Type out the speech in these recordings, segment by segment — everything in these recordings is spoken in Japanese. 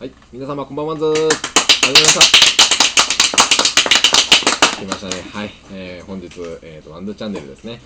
はい、皆様こんばんはんずー。始まりました。来ましたね。はい、本日、ワンズチャンネルですね、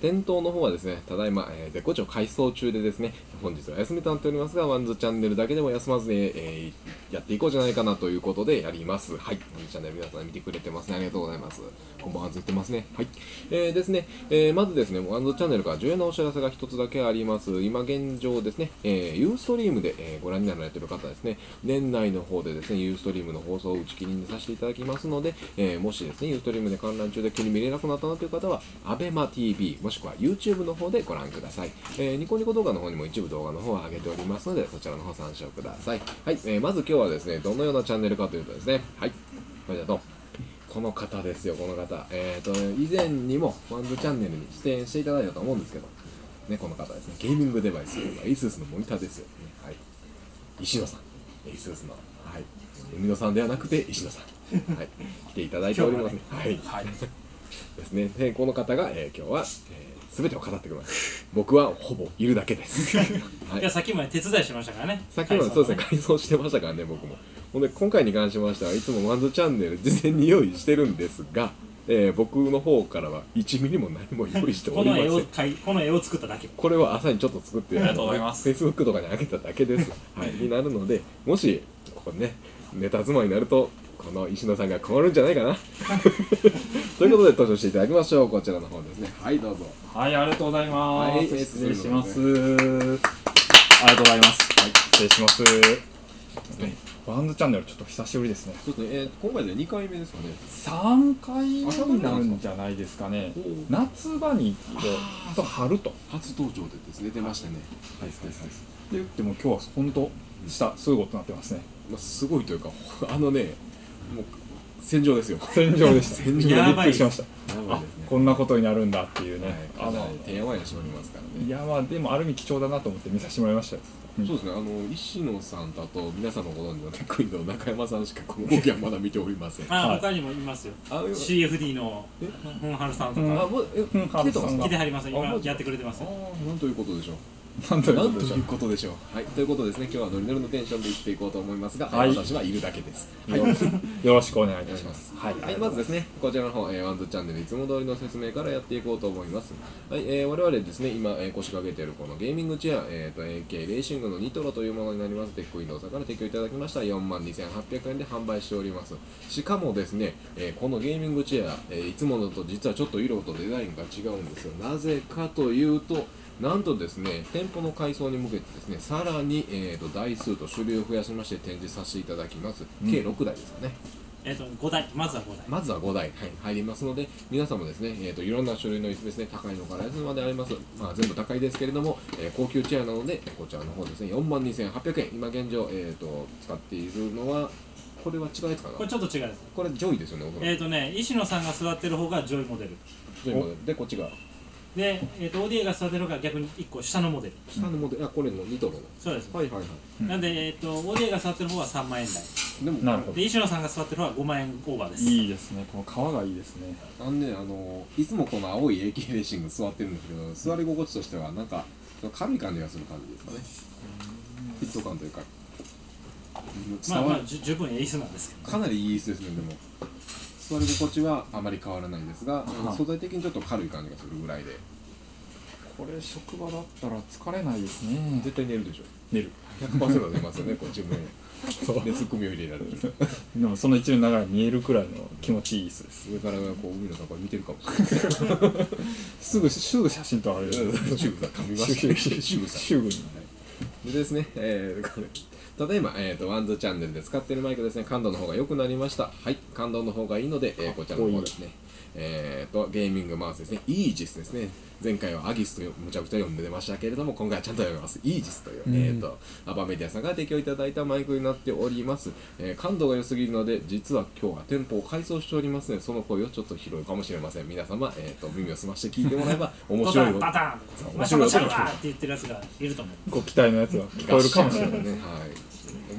店頭の方はですね、ただいま、絶好調改装中でですね、本日はお休みとなっておりますが、ワンズチャンネルだけでも休まずに、やっていこうじゃないかなということでやります。はい、ワンズチャンネル皆さん見てくれてますね。ありがとうございます。こんばんはず言ってますね。はい。ですね、まずですね、ワンズチャンネルから重要なお知らせが一つだけあります。今現状ですね、Ustream で、ご覧になられている方ですね、年内の方でですね、Ustream の放送を打ち切りにさせていただきますので、もしですね、Ustream で観覧中で急に見れなくなったなという方は、ABEMATV、もしくは YouTube の方でご覧ください。ニコニコ動画の方にも一部動画の方を上げておりますので、そちらの方参照ください。はい。まず今日はですね、どのようなチャンネルかというとですね、はい、これだと。この方ですよ、この方。以前にもワンズチャンネルに出演していただいたと思うんですけど、ね、この方ですね、ゲーミングデバイス、ASUS のモニターですよ、ね。はい。石野さん、ASUS の、はい。海野さんではなくて、石野さん。はい。来ていただいておりますね。はい。はい、ですね。で、この方が、今日は、全てを語ってくれます。僕はほぼいるだけです。はい、いや、さっきまで手伝いしましたからね。さっきまでそうですね、改装してましたからね、僕も。ほんで今回に関しましてはいつもワンズチャンネル事前に用意してるんですが、僕の方からは1ミリも何も用意しておりません。この絵を作っただけ。これは朝にちょっと作って、Facebook とかに上げただけです。はい、になるので、もしここねネタ妻になるとこの石野さんが困るんじゃないかな。ということで登場していただきましょう。こちらの方ですね。はいどうぞ。はいありがとうございます。はい、失礼します。ありがとうございます。はい失礼します。ねワンズチャンネルちょっと久しぶりですね。そうですね。今回で2回目ですかね。3回目になるんじゃないですかね。夏場に行って、春と初登場でですね出ましたね。はいはいはい。で言っても今日は本当下すごいことになってますね。まあすごいというかあのねもう戦場ですよ。戦場でした。戦場でびっくりしました。あこんなことになるんだっていうね。あの手やわいに絞りますからね。いやまあでもある意味貴重だなと思って見させてもらいましたよ。そうですね、石野さんとあと皆さんのご存知のテクイの中山さんしかこの動きはまだ見ておりません。あ他にもいますよ。CFD の本春さんとか。来てはります。今やってくれてます。なんということでしょう。なんということでしょう。はい、ということですね。今日はノリノリのテンションでいっていこうと思いますが、私はいるだけです。よろしくお願いいたします。はい、まずですね、こちらの方、ワンズチャンネルいつも通りの説明からやっていこうと思います。はい、我々ですね、今腰掛けているこのゲーミングチェア、AK レーシングのニトロというものになります。テックウィンドウさんから提供いただきました。42,800円で販売しております。しかもですね、このゲーミングチェア、いつものと実はちょっと色とデザインが違うんですよ。なぜかというと。なんとですね、店舗の改装に向けてですね、さらに、台数と種類を増やしまして展示させていただきます。計6台ですかね。5台、まずは5台。まずは5台、はい、入りますので、皆さんもですね、いろんな種類の椅子ですね、高いのから安いまであります。まあ、全部高いですけれども、高級チェアなので、こちらの方ですね、42,800円。今現状、使っているのは、これは違いですかね。これちょっと違いです。これ上位ですよね、石野さんが座ってる方が上位モデル。上位モデル。で、こっちが。で、ODA が座ってるのが逆に1個下のモデル。下のモデル、あ、これのニトロの。そうです。はいはいはい。なんで、ODA が座ってる方は3万円台。でも、なるほど。で、石野さんが座ってる方は5万円オーバーです。いいですね。この革がいいですね。いつもこの青い AK レーシング座ってるんですけど、座り心地としては、なんか、軽い感じがする感じですかね。フィット感というか。まあまあ、十分いい椅子なんですけど。かなりいい椅子ですね、でも。座り心地はあまり変わらないんですが、素材的にちょっと軽い感じがするぐらいで、これ職場だったら疲れないですね。絶対寝るでしょ。寝る。100% 出ますよね。こう自分でツッコミを入れられる。でもその一部ながら見えるくらいの気持ちいい椅子です。上からこう海の中見てるかもしれない。すぐ写真撮られる。すぐだ。噛みました。すぐに。でですね。これ。ただいま、ワンズチャンネルで使っているマイクですね、感度の方が良くなりました。はい、感度の方がいいので、こちらの方ですね。ゲーミングマウスですね、イージスですね。前回はアギスとむちゃくちゃ読んでましたけれども、今回はちゃんと読みます。イージスという、アバメディアさんが提供いただいたマイクになっております。感度が良すぎるので、実は今日は店舗を改装しておりますので、その声をちょっと拾うかもしれません。皆様、耳を澄まして聞いてもらえば、面白い。バタン面白い。バタンって言ってるやつがいると思う。ご期待のやつが聞こえるかもしれないね。はい。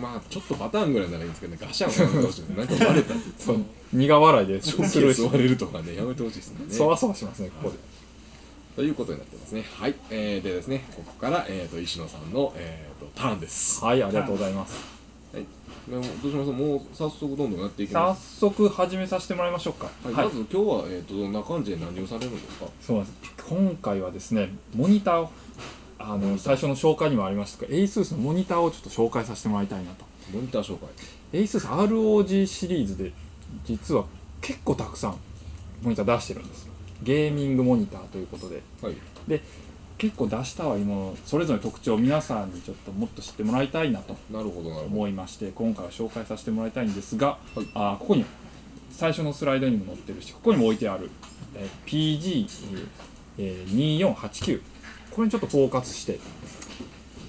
まあちょっとバターンぐらいならいいんですけどね、ガシャンはどうしよう、なんか割れたってそう、苦笑いで、ショックで割れるとかね、やめてほしいですね。そわそわしますね、ここで。ということになってますね。はい、でですね、ここから、石野さんの、ターンです。はい、ありがとうございます。はい、どうしますか、もう早速どんどんやっていきます。早速始めさせてもらいましょうか。はい、まず今日は、どんな感じで何をされるんですか。そうなんです。今回はですね、モニターを最初の紹介にもありましたが、ASUS のモニターをちょっと紹介させてもらいたいなと。モニター紹介。ASUS ROG シリーズで実は結構たくさんモニター出してるんです。ゲーミングモニターということで、はい、で結構出したはいいもの、それぞれの特徴を皆さんにちょっともっと知ってもらいたいなと思いまして、今回は紹介させてもらいたいんですが、はい、ここに最初のスライドにも載ってるし、ここにも置いてある PG2489、これにちょっとフォーカスして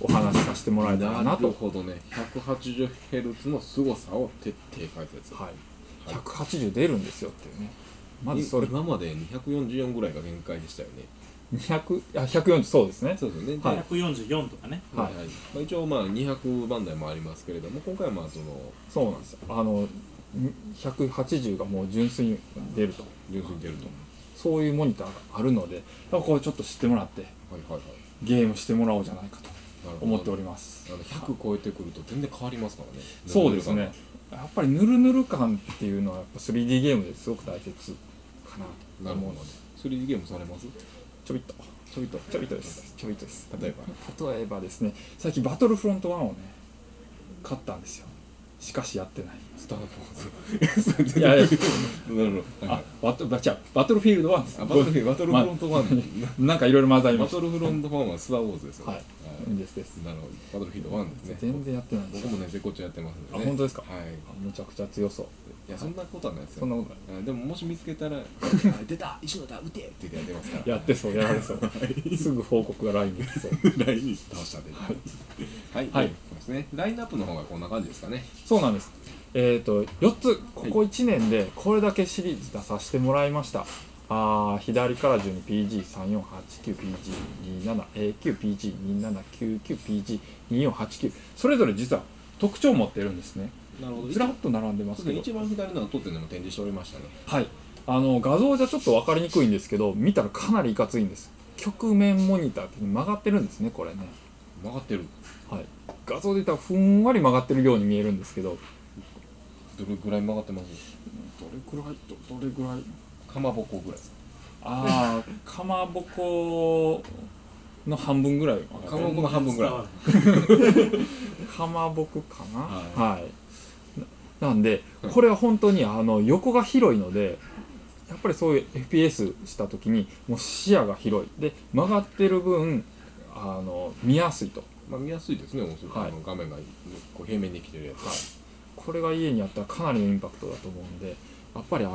お話しさせてもらえたらなと。なるほどね。 180Hz の凄さを徹底解説。はい、180出るんですよっていうね。まずそれ今まで244ぐらいが限界でしたよね。140、そうですね。そうですね。144とかね。はいはい。まあ一応まあ200番台もありますけれども、今回はまあそうなんですよ。180がもう純粋に出ると。純粋に出ると。そういうモニターがあるので、これちょっと知ってもらって、ゲームしてもらおうじゃないかと思っております。100超えてくると全然変わりますからね。そうですね。やっぱりヌルヌル感っていうのはやっぱ 3D ゲームですごく大切。なるほど。3D ゲームされます？ちょびっとです。例えばですね、最近バトルフロント1をね買ったんですよ。しかしやってない。スター・ウォーズ。いやいや。バトルフィールド1。バトルフロント1。なんかいろいろ混ざります。バトルフロント1はスター・ウォーズですよ。はい。です。なるほど。バトルフィールド1ですね。全然やってない。僕もね絶好調やってますので。あ、本当ですか。はい。めちゃくちゃ強そう。いや、そんなことはないですよ。そんなことない。でももし見つけたら出た石野だ打てってやってますから。やってそうやられそう。すぐ報告がLINEに来そう。LINEに倒したで。はい。はい。ラインナップの方がこんな感じですかね。そうなんです。4つ、ここ1年でこれだけシリーズ出させてもらいました。はい、左から順に PG3489、PG27AQ、PG2799、PG2489、それぞれ実は特徴を持っているんですね。なるほど。ずらっと並んでますけど。一番左の当店でも展示しておりましたね。はい。画像じゃちょっと分かりにくいんですけど、見たらかなりいかついんです。曲面モニターって曲がってるんですね、これね。曲がってる。はい。画像で言ったらふんわり曲がってるように見えるんですけど、どれぐらい曲がってます？どれぐらいかまぼこぐらいですか？ああ、かまぼこの半分ぐらい。かまぼこの半分ぐらい。かまぼこかな。はい。なんでこれは本当に横が広いので、やっぱりそういう FPS した時にもう視野が広いで曲がってる分見やすいと。まあ見やすいですね、面白い、はい、画面がこう平面に来てるやつ、はい、これが家にあったらかなりのインパクトだと思うんで、やっぱり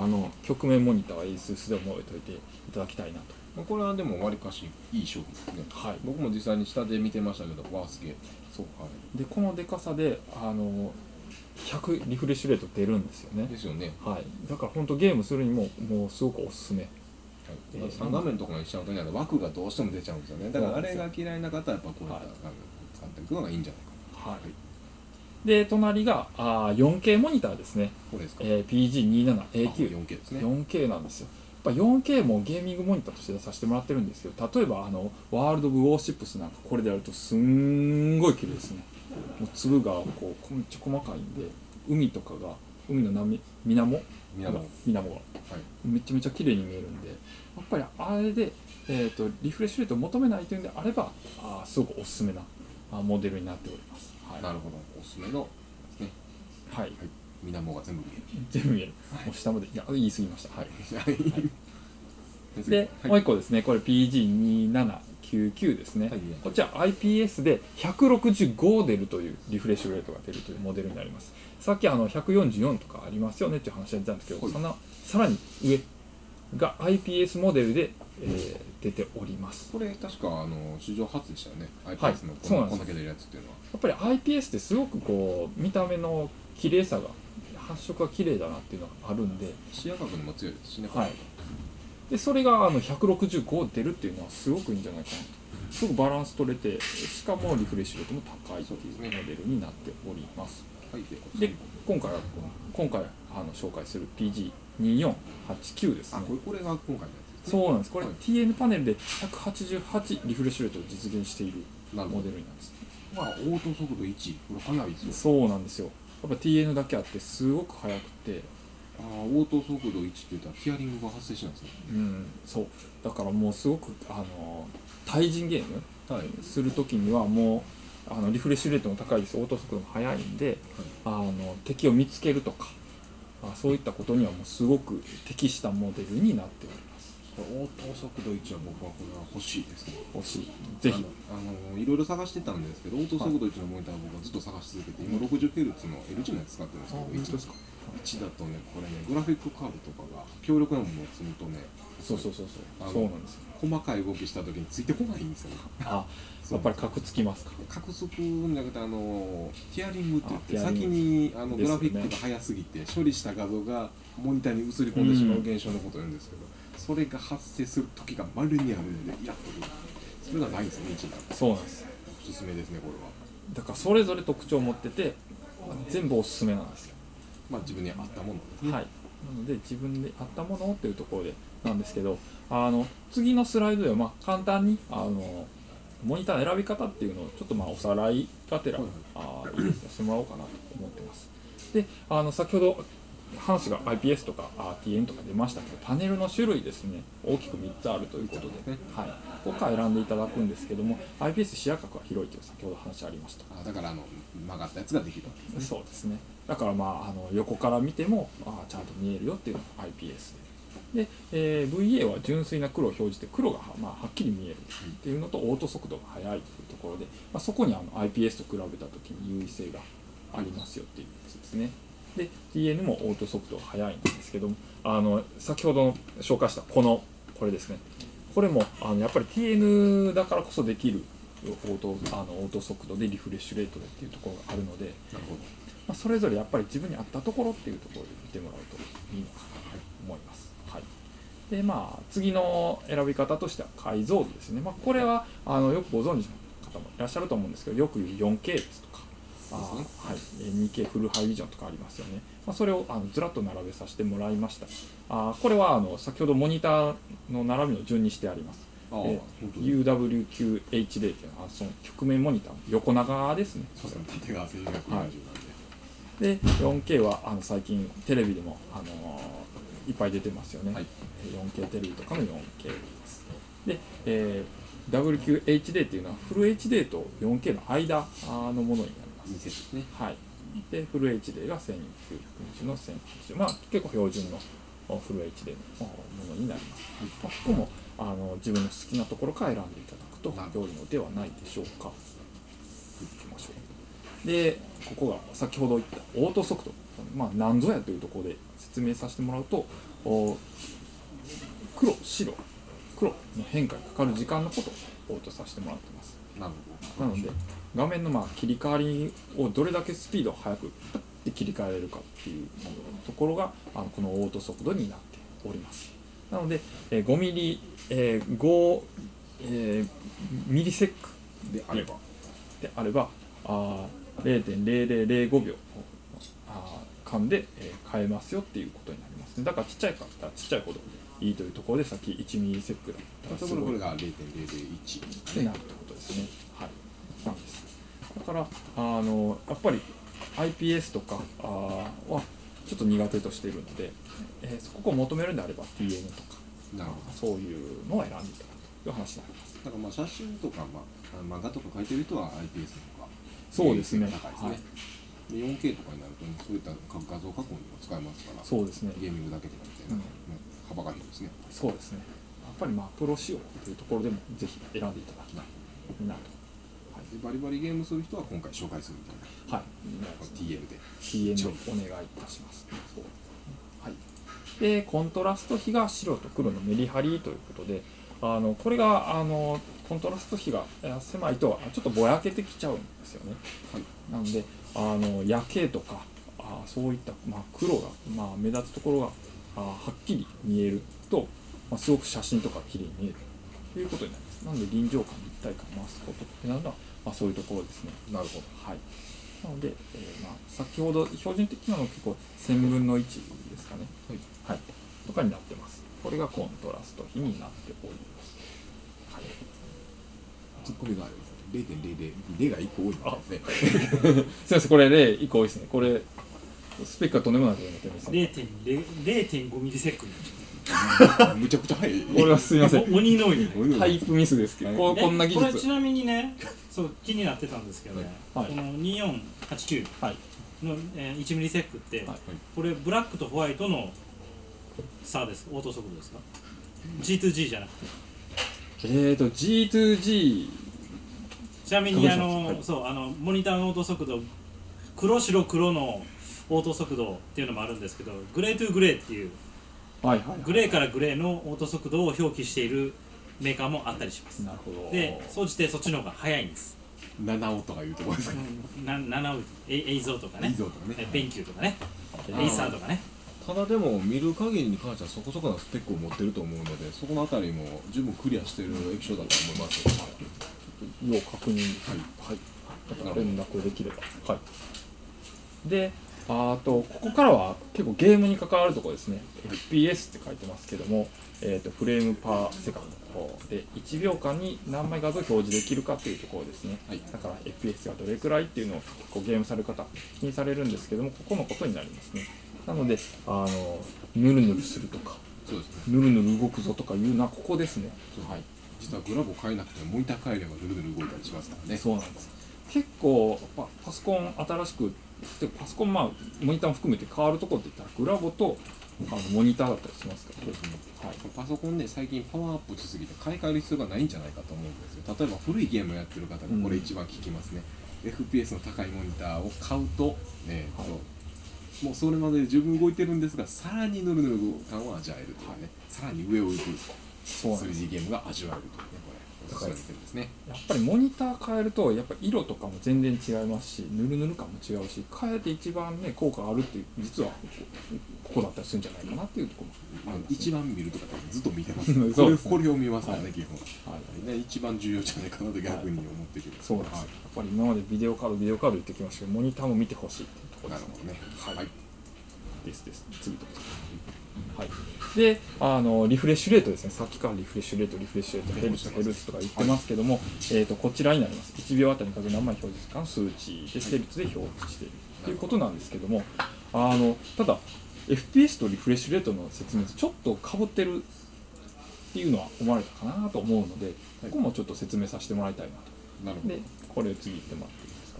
曲面モニターは ASUS で覚えておいていただきたいなと。まあこれはでもわりかしいい商品ですね、はい、僕も実際に下で見てましたけど、わあすげえ、そう、はい、でこのでかさで100リフレッシュレート出るんですよね。ですよね、はい、だから本当ゲームするにももうすごくおすすめ。3画面とかにしちゃうとね、枠がどうしても出ちゃうんですよね。だからあれが嫌いな方はやっぱこういった使っていくのがいいんじゃないかな。はい。で隣が 4K モニターですね。これですか。PG27AQ。4K ですね。4K なんですよ。やっぱ 4K もゲーミングモニターとして出させてもらってるんですけど、例えばワールド・オブ・ウォーシップスなんかこれでやるとすんごい綺麗ですね。もう粒がこうめっちゃ細かいんで、海とかが海の波水面がめちゃめちゃ綺麗に見えるんで、やっぱりあれで、リフレッシュレートを求めないというんであれば、すごくおすすめなモデルになっております。はい、なるほど、おすすめのですね。はい、はい、水面が全部見える。全部見える。もう下まで、いや、言い過ぎました。はい。で、もう一個ですね、これ PG2799 ですね。はい、こちら IPS で165出るというリフレッシュレートが出るというモデルになります。さっき144とかありますよねっていう話だったんですけど、はい、さらに上が IPS モデルで、出ております。これ確か史上初でしたよね、 IPS のこんだけ出るやつっていうのは。やっぱり IPS ってすごくこう見た目の綺麗さが、発色が綺麗だなっていうのがあるんで、視野角にも強いですしね。はい、でそれが165出るっていうのはすごくいいんじゃないかなと。すごくバランス取れて、しかもリフレッシュレートも高いというモデルになっております。で今回紹介する PG2489 ですね。これが今回のやつです。そうなんです。これ、はい、TN パネルで188リフレッシュレートを実現しているモデルなんです。まあ、応答速度1、これ速いですよ。そうなんですよ。やっぱ TN だけあってすごく速くて、ああ、応答速度1って言ったらティアリングが発生しないんですよ。うん、そう。だからもうすごく対人ゲームするときにはもう。リフレッシュレートも高いです、応答速度も速いんで、はい、敵を見つけるとか、そういったことにはもうすごく適したモデルになっております。応答速度1は僕はこれは欲しいですね。欲しい。ぜひ。いろいろ探してたんですけど、応答速度1のモニターを僕はずっと探し続けて、今 60Hz の LG のやつ使ってるんですけど、1ですか。1だとね、これね、グラフィックカードとかが強力なものを積むとね、そうなんですよ。細かい動きした時についてこないんですよね。あ、やっぱりカクつきますか。カクつくんじゃなくて、ティアリングって言って、先にグラフィックが早すぎて、処理した画像がモニターに映り込んでしまう現象のことを言うんですけど、それが発生する時がまるにあるので、イラッとくる。それがないんですよね、一番。そうなんです。おすすめですね、これは。だからそれぞれ特徴を持ってて、全部おすすめなんですよ。まあ自分に合ったものですね。はい。なので自分で合ったものっていうところでなんですけど、次のスライドではまあ簡単にモニターの選び方っていうのをちょっとまあおさらいがてらしてもらおうかなと思ってます。で、先ほど話が IPS とか TN とか出ましたけど、パネルの種類ですね、大きく3つあるということで、はい、ここから選んでいただくんですけども、 IPS 視野角が広いという先ほど話ありました。あ、だから曲がったやつができるわけですね。そうですね。だからまあ横から見てもちゃんと見えるよっていうのが IPS で、VA は純粋な黒を表示して黒がまあはっきり見えるっていうのと、応答速度が速いというところで、まあ、そこにIPS と比べた時に優位性がありますよっていうやつですね。で TN も応答速度が速いんですけども、先ほど紹介したこれですね、これもやっぱり TN だからこそできる応答速度でリフレッシュレートでっていうところがあるので、なるほど、まあ、それぞれやっぱり自分に合ったところっていうところで見てもらうといいのかなと思います。はい、でまあ次の選び方としては解像度ですね。まあ、これはよくご存知の方もいらっしゃると思うんですけど、よく言う 4K ですとか。はい、2K フルハイビジョンとかありますよね。まあ、それをずらっと並べさせてもらいました。これは先ほどモニターの並びの順にしてあります。UWQHD というのはその曲面モニターの横長ですね。そうですね、縦が正確な順で、 4K は最近テレビでも、いっぱい出てますよね、はい、4K テレビとかの 4K ですで、WQHD というのはフル HD と 4K の間のものになります。はい、でフル HD が1920の1080、まあ、結構標準のフル HD のものになります。ここも自分の好きなところから選んでいただくと良いのではないでしょうか。いきましょう。でここが先ほど言った応答速度、まあ、何ぞやというところで説明させてもらうと、黒白黒の変化にかかる時間のことを応答させてもらってます。なので画面のまあ切り替わりをどれだけスピードを速くパッて切り替えれるかっていうところがこの応答速度になっております。なので 5mm、ミリセックであれば 0.0005 秒間で変えますよっていうことになりますね。だからちっちゃいかったらちっちゃいほどいいというところで、さっき1ミリセックだったらすごいこれが 0.001 でなるということですね。はい、なんです。だからやっぱり IPS とかはちょっと苦手としているので、そこを求めるんであれば TN とか、なるほど、そういうのを選んでいただくという話になります。だからまあ写真とか、まあ、漫画とか描いてる人は IPS とか、そうですね、高いですね、はい。4K とかになると、ね、そういった画像加工にも使えますから、そうですね、ゲーミングだけでなくて、うん、幅が広いですね。そうですね。やっぱりまあプロ仕様というところでもぜひ選んでいただきたいなと。バリバリゲームする人は今回紹介するみたいな。はい。TN で。TN をお願いいたします。そう。はい。でコントラスト比が白と黒のメリハリということで、これがコントラスト比が狭いとちょっとぼやけてきちゃうんですよね。はい。なので夜景とかそういったまあ黒がまあ目立つところがはっきり見えると、まあ、すごく写真とか綺麗に見えるということになります。なので臨場感立体感を増すことってなるのは、まあ、そういうところですね。なるほど。はい。なので、まあ、先ほど標準的なの結構1000分の1ですかね。はい。はい、とかになってます。これがコントラスト比になっております。はい、ツッコミがある。0.00、0が1個多いですね。すみません、これ0、1個多いですね。これ、スペックがとんでもないことになってますね。0.5 ミリセックン。むちゃくちゃ早い。これはすみません。鬼のように。タイプミスですけど、こんな技術。これちなみにね、そう気になってたんですけどね、この2489の1ミリセックって、これブラックとホワイトの差です。応答速度ですか ？G2G じゃなくて。G2G。ちなみにそうモニターの応答速度、黒白黒の応答速度っていうのもあるんですけど、グレートゥーグレーっていう。グレーからグレーの応答速度を表記しているメーカーもあったりします。なるほど。で総じてそっちの方が早いんです。7音とかいうところですかね。7音映像とかね、勉強とかね、エイサーとかね。ただでも見る限りに関してはそこそこなスペックを持ってると思うので、そこのあたりも十分クリアしている液晶だと思います。要確認、はい、連絡できれば。はい、でここからは結構ゲームに関わるところですね。FPS って書いてますけども、フレームパーセカンドで1秒間に何枚画像を表示できるかっていうところですね。はい、だから FPS がどれくらいっていうのを結構ゲームされる方気にされるんですけども、ここのことになりますね。なのでヌルヌルするとか、そうですね、ヌルヌル動くぞとかいうのはここですね。はい、実はグラボ変えなくてもモニター変えればヌルヌル動いたりしますからね。そうなんです。結構パソコン新しくでパソコン、モニターも含めて変わるところっていったらグラボとモニターだったりしますからね。はい、パソコンね、最近パワーアップしすぎて買い替える必要がないんじゃないかと思うんですよ。例えば古いゲームをやってる方がこれ一番効きますね。FPS の高いモニターを買うと、もうそれまで十分動いてるんですが、さらにヌルヌル感を味わえるというね、さらに上を行く 3D ゲームが味わえるというね。やっぱりモニター変えるとやっぱ色とかも全然違いますし、ぬるぬる感も違うし、変えて一番ね効果があるって実はここだったりするんじゃないかなっていうところも、ね、一番見るとかずっと見てますね。これを見ますからね、基本、はいね、一番重要じゃないかなと逆に思ってくる。そうです、はい、やっぱり今までビデオカード言ってきましたけど、モニターも見てほしいっていうところですね。はい、です次と。はい、でリフレッシュレートですね。さっきからリフレッシュレートヘルツとか言ってますけども、こちらになります。1秒あたりの数何枚表示するかの数値でヘルツで表示しているということなんですけども、ただ FPS とリフレッシュレートの説明ちょっとかぶってるっていうのは思われたかなと思うので、ここもちょっと説明させてもらいたいなと。でこれ次行ってもらっていいです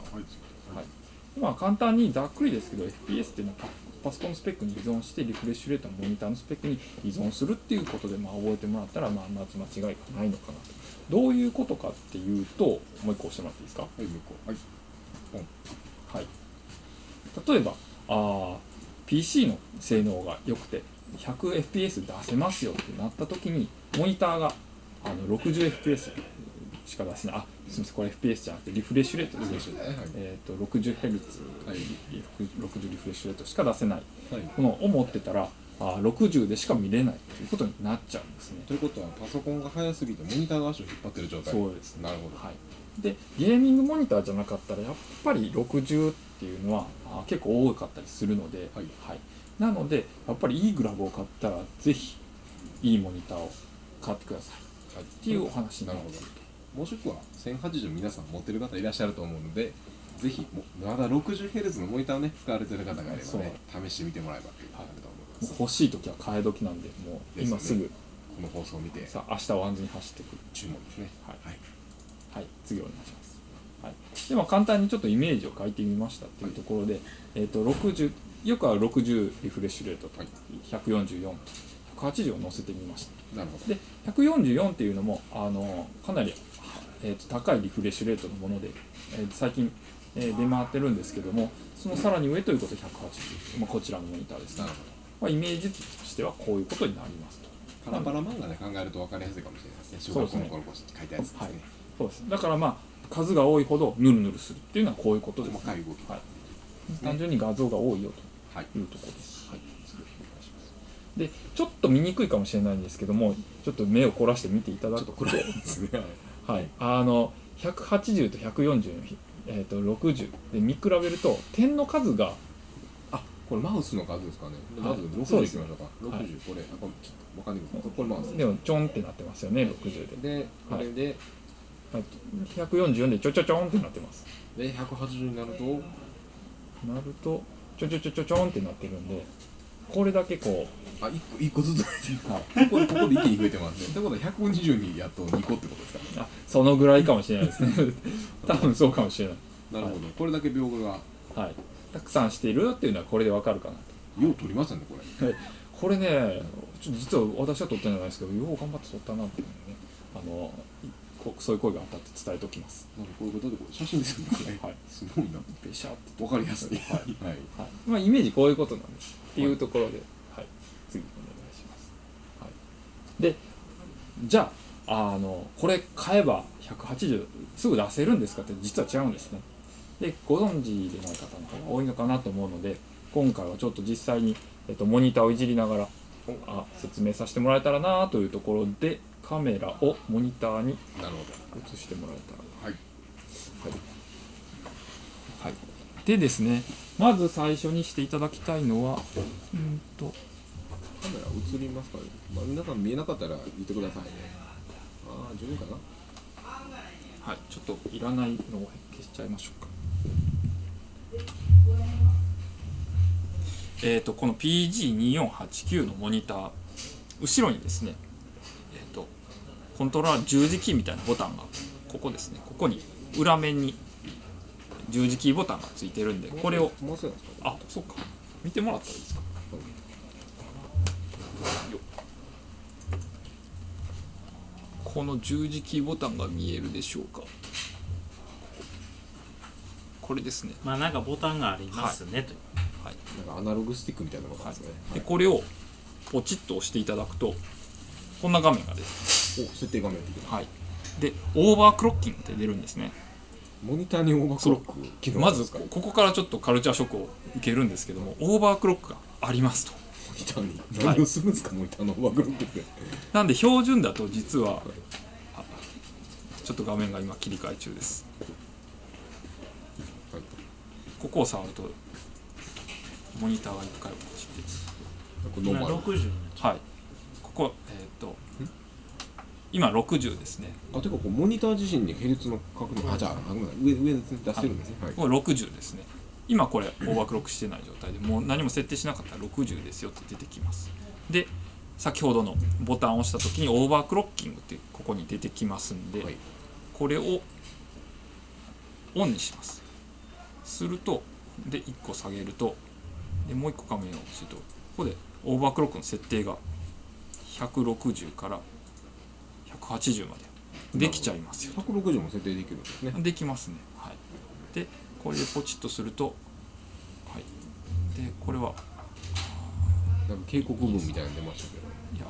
か。はい、簡単にざっくりですけど FPS っていうのはパソコンのスペックに依存してリフレッシュレートのモニターのスペックに依存するっていうことで、覚えてもらったらまず間違いがないのかなと。どういうことかっていうと、もう一個押してもらっていいですか。はい、もう一個。はい、例えばPC の性能が良くて 100fps 出せますよってなった時に、モニターが60fps しか出せない、すみません、これ FPS じゃなくてリフレッシュレートですね。60Hz、60リフレッシュレートしか出せないものを持ってたら、60でしか見れないということになっちゃうんですね。ということはパソコンが速すぎてモニターが足を引っ張ってる状態。そうですね。なるほど。はい、でゲーミングモニターじゃなかったらやっぱり60っていうのは結構多かったりするので、なのでやっぱりいいグラブを買ったらぜひいいモニターを買ってください、っていうお話になります。もしくは1080皆さん持ってる方いらっしゃると思うので、ぜひまだ 60Hz のモニターをね使われてる方がいればね、試してみてもらえばということになると思います。欲しい時は買い時なんで、もう今すぐこの放送を見て、さあ明日は安全に走ってくる注文ですね。はい、次お願いします。では簡単にちょっとイメージを変えてみましたっていうところで、60よくは60リフレッシュレートと144180を載せてみました。なるほど。で144っていうのもかなり高いリフレッシュレートのもので、最近、出回ってるんですけども、そのさらに上ということで180、こちらのモニターですね。イメージとしてはこういうことになりますと。パラパラ漫画で考えると分かりやすいかもしれないですね。小学校の頃書いたやつですね。そうです。だから数が多いほどヌルヌルするっていうのはこういうことですね。細かい動き。単純に画像が多いよというところです。はい。でちょっと見にくいかもしれないんですけども、ちょっと目を凝らして見ていただくとこれですね。はい、180と140の60で見比べると点の数がこれマウスの数ですかね。まず60いきましょうか。60これわかんないけど、これマウスでもちょんってなってますよね。60で、でこれで144でちょちょちょんってなってます。で180になるとちょちょちょちょちょんってなってるんで、これだけこう1個ずつここで一気に増えてますね。ってことは120にやっと2個ってことですか。あ、そのぐらいかもしれないですね。多分そうかもしれない。なるほど、これだけ屏風がたくさんしているっていうのはこれでわかるかなと。よう取りましたねこれ。これね、実は私は取ったんじゃないですけど、よう頑張って取ったなっていうのね、そういう声があったって伝えておきます。こういうことで写真ですよね。すごいな、ペシャってわかりやすい。まあイメージこういうことなんですっていうところで、次お願いします。で、じゃあこれ買えば180すぐ出せるんですかって、実は違うんですね。でご存知でない方の方が多いのかなと思うので、今回はちょっと実際に、モニターをいじりながら説明させてもらえたらなというところで、カメラをモニターに移してもらえたら。でですね、まず最初にしていただきたいのは、カメラ映りますかね。まあ、皆さん見えなかったら言ってくださいね。ああ、十分かな。はい、ちょっといらないのを消しちゃいましょうか。この PG2489 のモニター後ろにですね、コントローラー十字キーみたいなボタンがここですね、ここに裏面に十字キーボタンがついてるんで、これをあ、そっか、見てもらったらいいですか。この十字キーボタンが見えるでしょうか。これですね。まあなんかボタンがありますね。はい。なんかアナログスティックみたいなのがありますね。でこれをポチッと押していただくとこんな画面が出てます。お、設定画面出てます。はい。でオーバークロッキングって出るんですね。モニターにオーバークロック機能。まずここからちょっとカルチャーショックを受けるんですけども、オーバークロックがありますと。何をするんですか、モニターのオーバークロックって。なんで標準だと実は、ちょっと画面が今切り替え中です。ここを触るとモニターがいっぱい落ちて、今60、はい、ここ今60ですね。あ、ていうかこうモニター自身にヘルツの角度、あ、じゃあ上に出してるんですね。これ60ですね。今これオーバークロックしてない状態で、もう何も設定しなかったら60ですよって出てきます。で先ほどのボタンを押した時にオーバークロッキングってここに出てきますんで、これをオンにします。するとで1個下げると、でもう1個画面を押すと、ここでオーバークロックの設定が160から180までできちゃいますよ。160も設定できるんですね。できますね。はい。でこれでポチッとすると、はい、でこれはなんか警告文みたいなの出ましたけど、いや、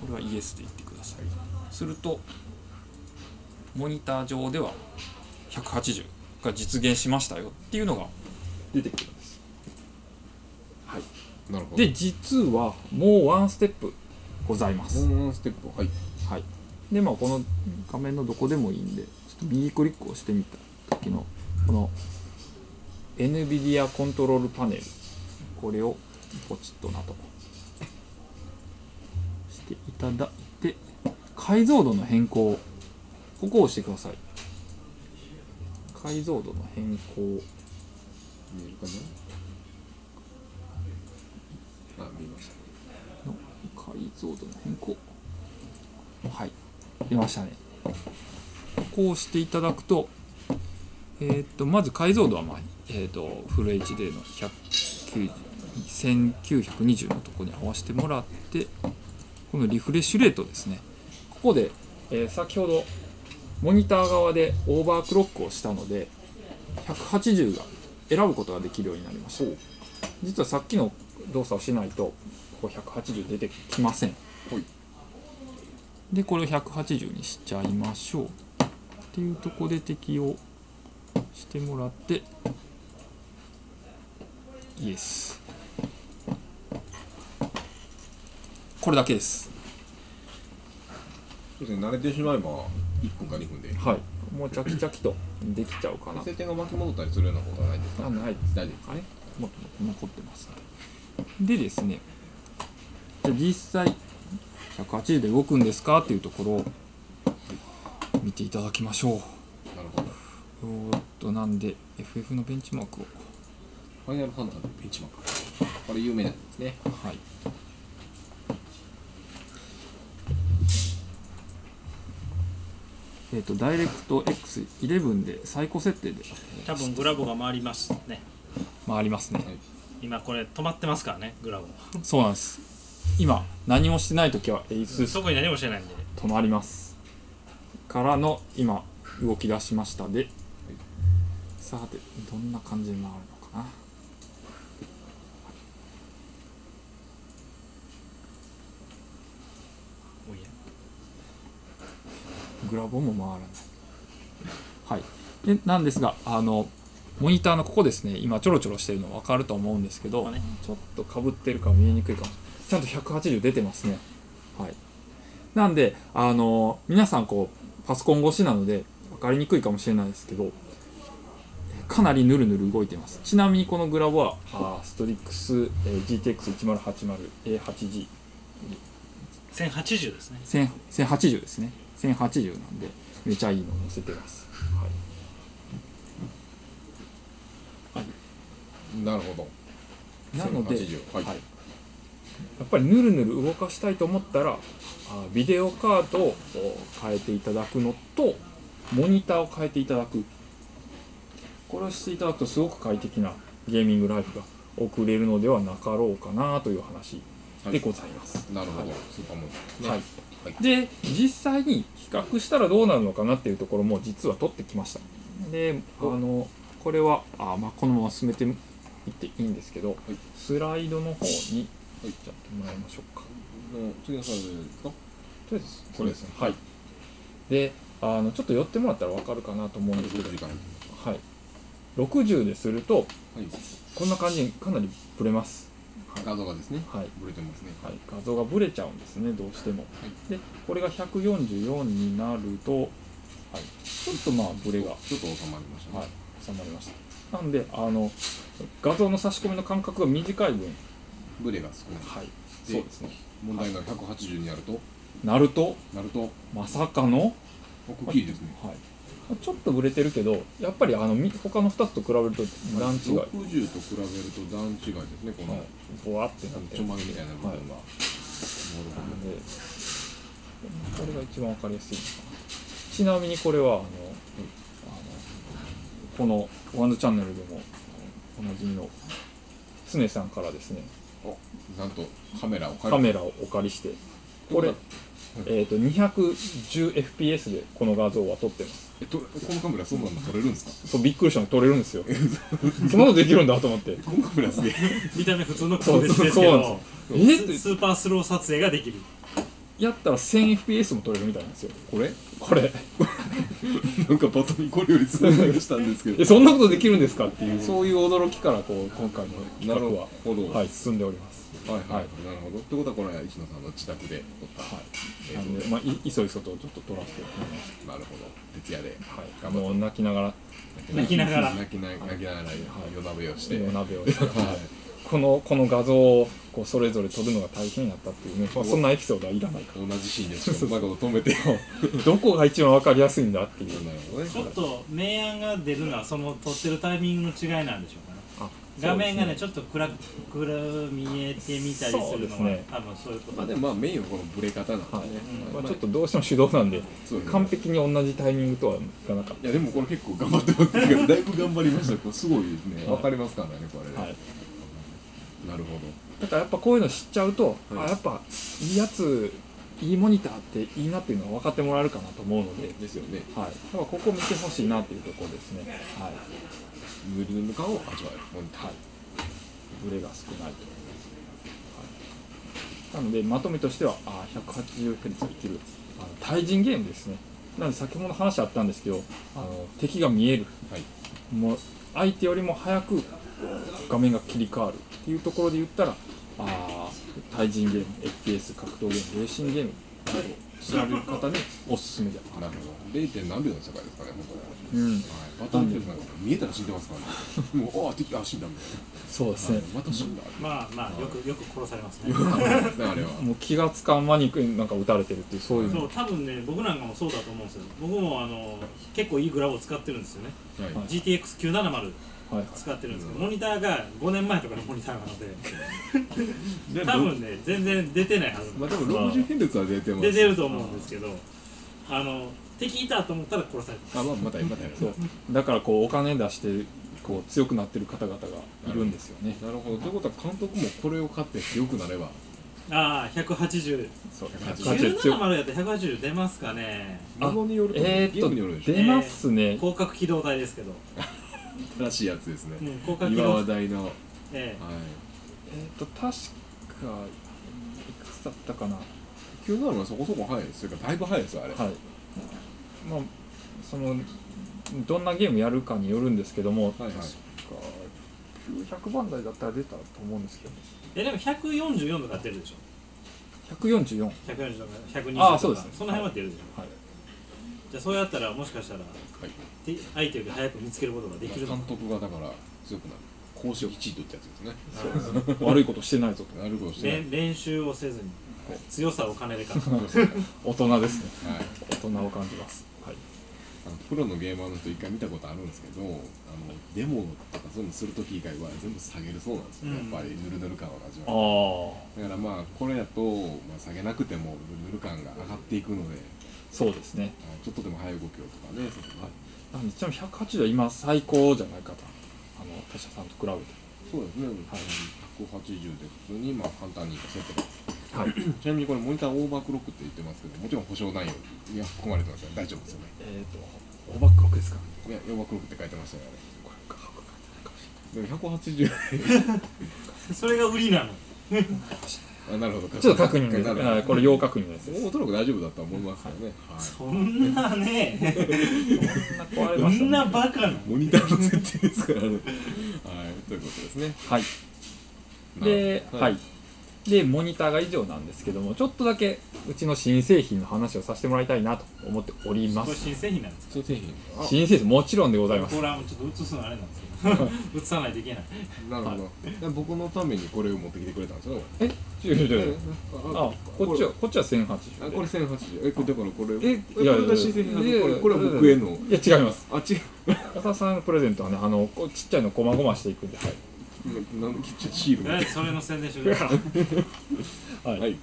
これはイエスで言ってください。するとモニター上では180が実現しましたよっていうのが出てくるんです。はい。なるほど。で実はもうワンステップございます。もうワンステップ、はいはい。でまあこの画面のどこでもいいんで、ちょっと右クリックをしてみた時のこの NVIDIA コントロールパネル、これをポチッとなとしていただいて、解像度の変更、ここを押してください。解像度の変更見えるかな。あ、見えました。解像度の変更、はい、出ましたね。こうしていただくと、まず解像度は、フル HD の1920のところに合わせてもらって、このリフレッシュレートですね、ここで、先ほどモニター側でオーバークロックをしたので180が選ぶことができるようになりました。実はさっきの動作をしないとここ180出てきません。でこれを180にしちゃいましょうっていうところで適用してもらって、イエス。これだけです。そうですね、慣れてしまえば1分か2分で、はい、もうチャキチャキとできちゃうかな。設定が巻き戻ったりするようなことはないですか。ないです。大丈夫ですね。もっと残ってますので。でですね、じゃあ実際180で動くんですかっていうところを見ていただきましょう。なるほど。なんで FF のベンチマークを、ファイナルファンタのベンチマーク、これ有名なんですね。はい、DirectX11 で最高設定で多分グラボが回りますね。回りますね、はい、今これ止まってますからね、グラボそうなんです。今何もしてない時は ASUS 特に何もしてないんで止まりますからの、今動き出しましたで、はい、さてどんな感じに回るのかな。グラボも回らない。はい。でなんですが、モニターのここですね、今ちょろちょろしてるの分かると思うんですけど、ね、ちょっとかぶってるか見えにくいかもしれない。ちゃんと180出てますね。はい。なんで皆さんこうパソコン越しなので分かりにくいかもしれないですけど、かなりぬるぬる動いてます。ちなみにこのグラボはストリックス GTX1080A8G 1080ですね。1080ですね。1080なんでめちゃいいのを載せてます。はい。はい、なるほど。なので、はい、はい、やっぱりぬるぬる動かしたいと思ったら、ビデオカードを変えていただくのとモニターを変えていただく。これをしていただくとすごく快適なゲーミングライフが送れるのではなかろうかなという話でございます。なるほど。スーパーモニターね。はい。で実際に比較したらどうなるのかなっていうところも実は取ってきました。でこれはまあ、このまま進めていっていいんですけど、はい、スライドの方に入っちゃってもらいましょうか。次のスライドですか。とりあえずこれですね。はい。でちょっと寄ってもらったら分かるかなと思うんですけど、はい、60ですると、はい、こんな感じにかなりブレます。画像がですね、はい、ブレてますね。はい、画像がブレちゃうんですね、どうしても。はい、で、これが144になると、はい、ちょっとまあブレがちょっと収まりましたね。はい、収まりました。なんで画像の差し込みの間隔が短い分、ブレが少ない。はい、そうですね。問題が180になると、まさかの奥切りですね。はい、ちょっとぶれてるけど、やっぱり他の2つと比べると段違い。60と比べると段違いですね、この。こうあってなってる。ちょんまげみたいな部分が。はい、なので、これが一番分かりやすいのかな。ちなみにこれは、このワンズチャンネルでもおなじみのつねさんからですね、なんとカメラをお借りして、これ、210fps でこの画像は撮ってます。このカメラそんなの撮れるんですか？そう、びっくりしたの撮れるんですよ。そんなのできるんだと思って。このカメラすげえ。見た目普通のカメラですけど、スーパースロー撮影ができる。やったら 1000fps も撮れるみたいなんですよ。これ。なんかバトにこれよりつながりしたんですけど。そんなことできるんですかっていう、そういう驚きから今回の企画は進んでおります。はいはい、なるほど。ってことはこれは石野さんの自宅で撮った。はい。なんでまあいそいそとちょっと撮らせてもらいました。なるほど。徹夜で。はい。もう泣きながら夜鍋をして。夜鍋をして。はい。この画像をそれぞれ撮るのが大変になったっていうね、そんなエピソードはいらないから、同じシーンでしょ、うまいこと止めてどこが一番分かりやすいんだっていう。ちょっと明暗が出るのはその撮ってるタイミングの違いなんでしょうかね。画面がねちょっと暗く見えてみたりするのは多分そういうことで、まあメインはこのブレ方なんでね、ちょっとどうしても手動なんで完璧に同じタイミングとはいかなかった。いやでもこれ結構頑張ってますけど、だいぶ頑張りました。すごいですね。分かりますからねこれ。なるほど。だからやっぱこういうの知っちゃうと、はい、やっぱいいやつ、いいモニターっていいなっていうのは分かってもらえるかなと思うので、ですよね。はい。だからここ見てほしいなっていうところですね。はい。ぬるぬる感を味わえるモニター。はい。ブレが少ないと。はい。なのでまとめとしては180Hz いける対人ゲームですね。なので先ほどの話あったんですけど、敵が見える。はい。もう相手よりも早く画面が切り替わるっていうところで言ったら、対人ゲーム、FPS、格闘ゲーム、レーシングゲーム。調べる方におすすめじゃん。なるほど。 0. 何秒の世界ですかね、本当に。うん。バターンってなんか見えたら死んでますからね。もう、ああ、敵、あ、死んだみたいな。そうですね。また死んだ。まあまあ、よく殺されますね。あれは。もう気がつかん間になんか撃たれてるっていう、そういう。そう、多分ね、僕なんかもそうだと思うんですよ。僕も結構いいグラボを使ってるんですよね。GTX970。使ってるんですけど、モニターが5年前とかのモニターなので多分ね、全然出てないはず。まあでも60変率は出てます。出てると思うんですけど、敵いたと思ったら殺された。あ、また今だよ。だからこうお金出してこう強くなってる方々がいるんですよね。なるほど。ということは監督もこれを買って強くなれば。ああ、180。そう、180やって180出ますかね。ものによる。出ますね。広角機動隊ですけど。らしいやつですね。今話題の。確かいくつだったかな。970はそこそこ速いです。だいぶ速いですよあれ。はい。まあそのどんなゲームやるかによるんですけども、確か900番台だったら出たと思うんですけど。でも144とか出るでしょ。144。140とか120。ああそうですね。その辺は出るでしょ。はい。じゃあそうやったらもしかしたら相手より早く見つけることができる。監督がだから強くなる。講師をきちっとってやつですね。悪いことしてないぞと。悪いことしてない。練習をせずに強さを金で買う。大人ですね。大人を感じます。プロのゲーマーの人一回見たことあるんですけど、デモとかそういうのするとき以外は全部下げるそうなんですよね。やっぱりぬるぬる感を味わう。だからまあこれやと下げなくてもぬるぬる感が上がっていくので。そうですね。ちょっとでも早い動きをとかね。ちなみに180は今最高じゃないかと、他社さんと比べて。そうですね。180で普通にまあ簡単にセットが。はい。ちなみにこれモニターオーバークロックって言ってますけど、もちろん保証内容に含まれてますから大丈夫ですよね。オーバークロックですか。いや、オーバークロックって書いてましたよね。これか書かれてないかもしれない。でも180。それが売りなの。なるほど。ちょっと確認です。これ要確認です。おそらく大丈夫だと思いますよね。そんなね、そんなバカなモニターの設定ですからね。はい、ということですね。はい。で、はい。でモニターが以上なんですけども、ちょっとだけうちの新製品の話をさせてもらいたいなと思っております。これ新製品なんですか？新製品。新製品もちろんでございます。これはちょっと映すのあれなんですけど、映さないといけない。なるほど。僕のためにこれを持ってきてくれたんですよ。え？あ、こっちは1080。これ1080。え、だからこれ。え、いやいや。新製品。これは僕への。いや違います。あ、違う。浅田さんのプレゼントはね、ちっちゃいのこまごましていくんで。はい。それの宣伝してください。はい。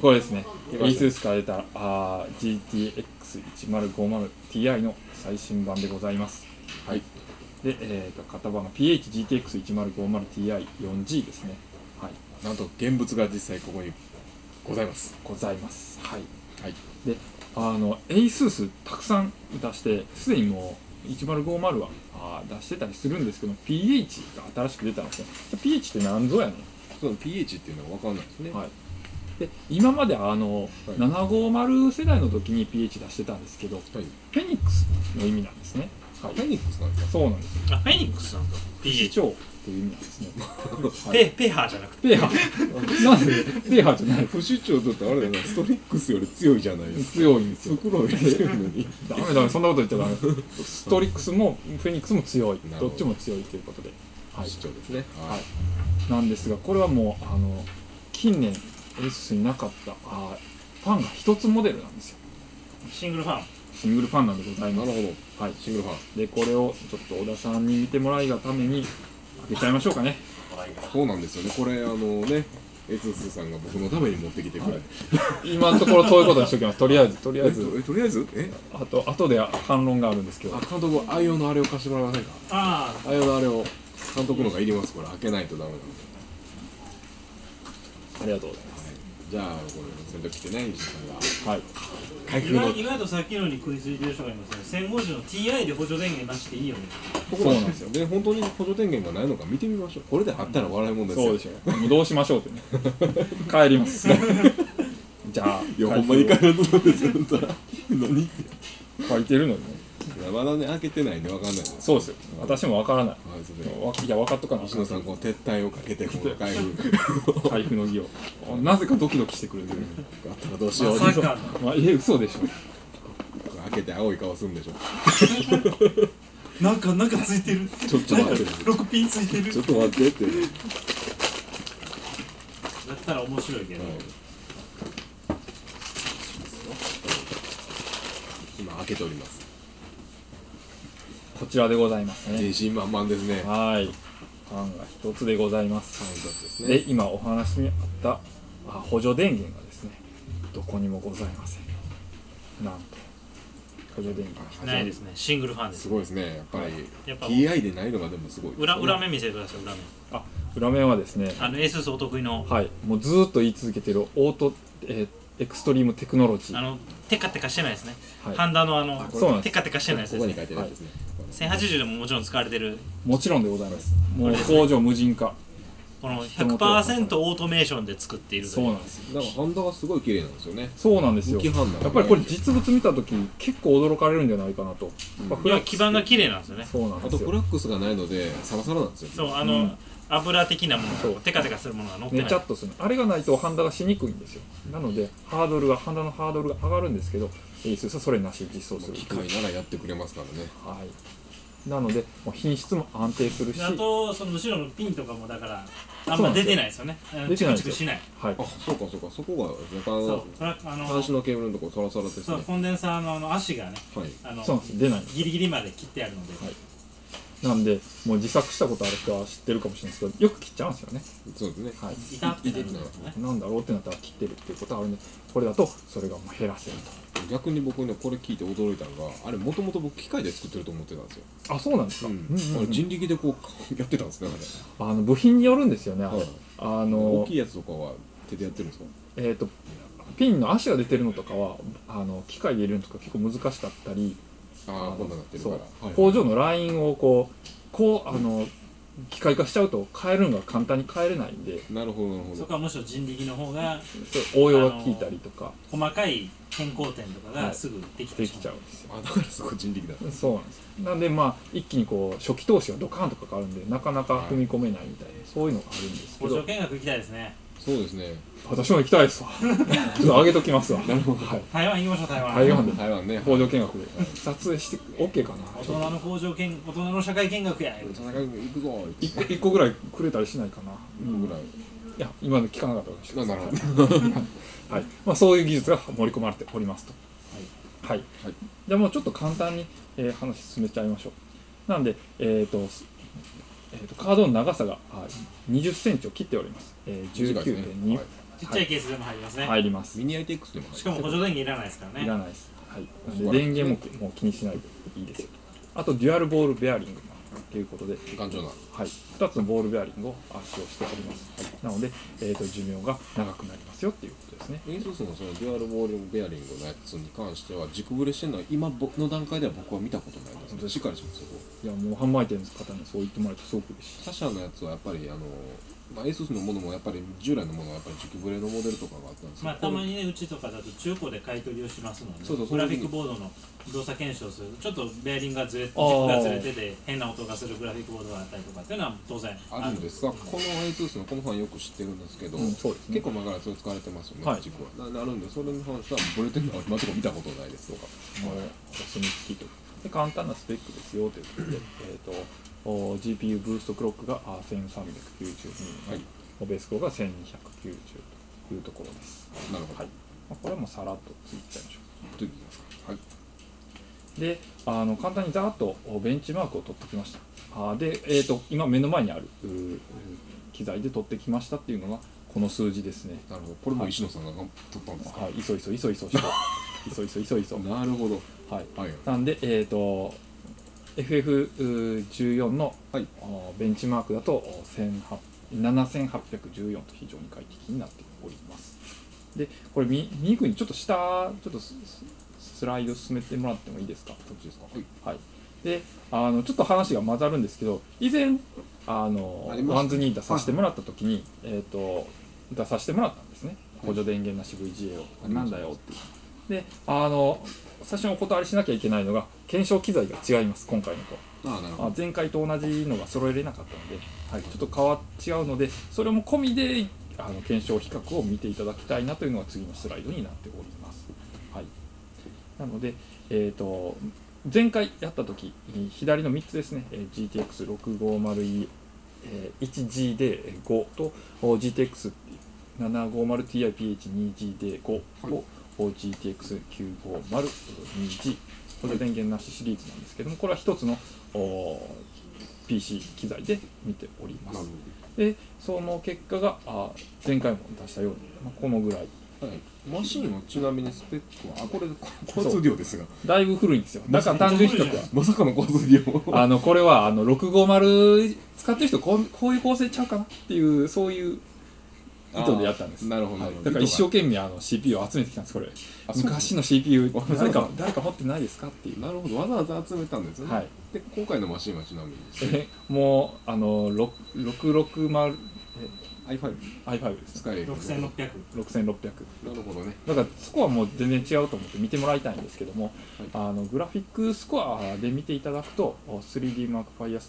これですね。ASUS から出た GTX1050Ti の最新版でございます。はい。で、型番が PHGTX1050Ti4G ですね。はい。なんと現物が実際ここにございます。はい。はい。で、ASUS たくさん出してすでにもう。1050は出してたりするんですけど、 PH が新しく出たんですよ。 PH って何ぞやねん。そう、 PH っていうのは分かんないですね。はい。で今まで750世代の時に PH 出してたんですけど、フェニックスの意味なんですね。フェニックスなんですか。そうなんですよ。フェニックスなんだ。 PH 長っていう意味なんですね。ペーハーじゃなくて。ペーハーなんでペーハーじゃない。不死鳥だってあれだな、ストレックスより強いじゃないですか。強いんですよ。袋より強いのに。ダメダメ、そんなこと言っちゃダメ。ストリックスもフェニックスも強い。どっちも強いということで。不死鳥ですね。はい。なんですが、これはもう近年ASUSになかったファンが一つモデルなんですよ。シングルファン。シングルファンなんでございます。なるほど。はい。シングルファン。でこれをちょっと小田さんに見てもらいがために。開けちゃいましょうかね。そうなんですよね。これね、ASUS さんが僕のために持ってきてくれて、今のところそういうことにしておきます。とりあえずあとで反論があるんですけど、監督愛用のあれを貸してもらえませんか。愛用のあれを監督のがいります。これ開けないとダメなので。ありがとうございます。じゃあこれ先頭来てね、西さんが。はい。意外とさっきのに食いついてる人がいますね。1050の TI で補助電源なしでいいよね。そうなんですよ。で本当に補助電源がないのか見てみましょう。これであったら笑いもんですよ。そうでしょ。もうどうしましょうってね。帰ります。じゃあ。いやほんまに帰ると思うんですよ。何？書いてるのにね。まだね開けてないんで分かんないです。そうですよ、私も分からない。いや分かっとかない。石野さんこう撤退をかけてこう開封の儀をなぜかドキドキしてくれてる。あったらどうしよう。まさかの嘘でしょ。開けて青い顔するんでしょ。なんかついてる。ちょっと待って、6ピンついてる。ちょっと待ってってだったら面白いけど、今開けております。こちらでございますね。自信満々ですね。はい、パンが一つでございます。で今お話にあった補助電源がですね、どこにもございません。なんと補助電源ないですね。シングルファンです。すごいですね。やっぱり TI でないのがでもすごい。裏面見せてください。裏面。あ、裏面はですね、ASUS お得意の、はい、もうずーっと言い続けてるオートエクストリームテクノロジー。テカテカしてないですね。ハンダのテカテカしてないですね。1080でももちろん使われてる。もちろんでございます。もう工場無人化。この 100% オートメーションで作っている。そうなんです。だからハンダがすごい綺麗なんですよね。そうなんですよ。やっぱりこれ実物見た時結構驚かれるんじゃないかなと。基板が綺麗なんですよね。あとフラックスがないのでサラサラなんですよ。そう、油的なものをテカテカするものが乗ってない。ねちゃっとする。あれがないとハンダがしにくいんですよ。なのでハンダのハードルが上がるんですけど、ASUSはそれなし実装する。機械ならやってくれますからね。はい。なので品質も安定するし。あとその後ろのピンとかもだからあんま出てないですよね。出てないですよ。チクチクしない。はい。あ、そうかそこが若干端子のケーブルのとこサラサラですね。そう、コンデンサーの足がね、そうなんです、出ない。ギリギリまで切ってあるので。なんで、もう自作したことある人は知ってるかもしれないですけど、よく切っちゃうんですよね。そうですね。はい。痛ってなるとね。なんだろうってなったら切ってるっていうことはあるんで、これだとそれがもう減らせると。逆に僕ね、これ聞いて驚いたのが、あれもともと僕機械で作ってると思ってたんですよ。あ、そうなんですか。人力でこうやってたんですね。部品によるんですよね。大きいやつとかは手でやってるんですか。ピンの足が出てるのとかは、機械で入れるのとか結構難しかったり。工場のラインを機械化しちゃうと変えるのが簡単に変えれないんで、なるほどなるほど。そこはむしろ人力の方が応用が効いたりとか、細かい変更点とかがすぐできてきちゃうんですよ。だからそこ人力だった。そうなんです。なんでまあ一気にこう初期投資がドカーンとかかかるんで、なかなか踏み込めないみたいな、そういうのがあるんですけど。工場見学行きたいですね。そうですね。私も行きたいですわ。ちょっと上げときますわ。なるほど。台湾行きましょう。台湾ね。工場見学で撮影して OK かな。大人の工場見、大人の社会見学や。大人行くぞ。1個ぐらいくれたりしないかな。1個ぐらい。いや今の聞かなかったです。なるほど。はい。まあそういう技術が盛り込まれておりますと。はい。はい。じゃあもうちょっと簡単に話進めちゃいましょう。なんでカードの長さが20センチを切っております。19.2。ちっちゃいケースでも入りますね。入ります。ミニ ITX でも入ります。しかも補助電源いらないですからね。いらないです。はい。電源も気にしないでいいですよ。あとデュアルボールベアリングということで、頑丈な。はい。2つのボールベアリングを使用しております。なので、寿命が長くなりますよっていうことですね。ASUS のそのデュアルボールベアリングのやつに関しては軸ブレしてるのは今の段階では僕は見たことないです。しっかりします。いやもう販売店の方にそう言ってもらえるとすごく嬉しい。他社のやつはやっぱりASUS のものもやっぱり従来のものはやっぱり軸ブレのモデルとかがあったんですけど、たまにねうちとかだと中古で買い取りをしますので、グラフィックボードの動作検証するとちょっとベアリングがずれて軸がずれてて変な音がするグラフィックボードがあったりとかっていうのは当然あるんですが、この ASUS のこのファンよく知ってるんですけど、結構前からそれ使われてますよね。軸はなるんで、それに関してはブレてるのは今のところ見たことないですとか、お墨付きとで簡単なスペックですよということで、GPU ブーストクロックが1392、はい、ベースクロックが1290というところです。なるほど、はい。これはもうさらっとついちゃいましょう。ついていきますか。はい。で簡単にざーっとベンチマークを取ってきました。で、今目の前にある機材で取ってきましたっていうのがこの数字ですね。なるほど。これも石野さんが取ったんですか。はい。いそいそ。なるほど。はい。なんでFF14 のベンチマークだと7814と非常に快適になっております。でこれ右にちょっと下スライド進めてもらってもいいですか。こっちですか。はい。でちょっと話が混ざるんですけど、以前ワンズに出させてもらった時に出させてもらったんですね。補助電源なし VGA をなんだよって。で、最初にお断りしなきゃいけないのが検証機材が違います、今回のと。前回と同じのが揃えれなかったので、はい、ちょっと違うので、それも込みで検証比較を見ていただきたいなというのが次のスライドになっております。はい、なので、前回やったとき、左の3つですね、GTX650E、1GD5 と GTX750Ti PH2GD5 と GTX950 2G、 これ電源なしシリーズなんですけども、これは1つの PC 機材で見ております。で、その結果が前回も出したように、このぐらい。マシンはちなみにスペックは、これ交通量ですがだいぶ古いんですよ。だから単純比較はまさかの交通量これは650使ってる人こういう構成ちゃうかなっていう、そういう意図でやったんです。なるほど。だから一生懸命CPU を集めてきたんです。これ昔の CPU 誰か持ってないですかっていう。なるほど、わざわざ集めたんですね。はい。で、今回のマシンはちなみにもう660i5 ですね。6600。なるほどね。だからスコアも全然違うと思って見てもらいたいんですけども、グラフィックスコアで見ていただくと 3DMark FireStrike グラフィ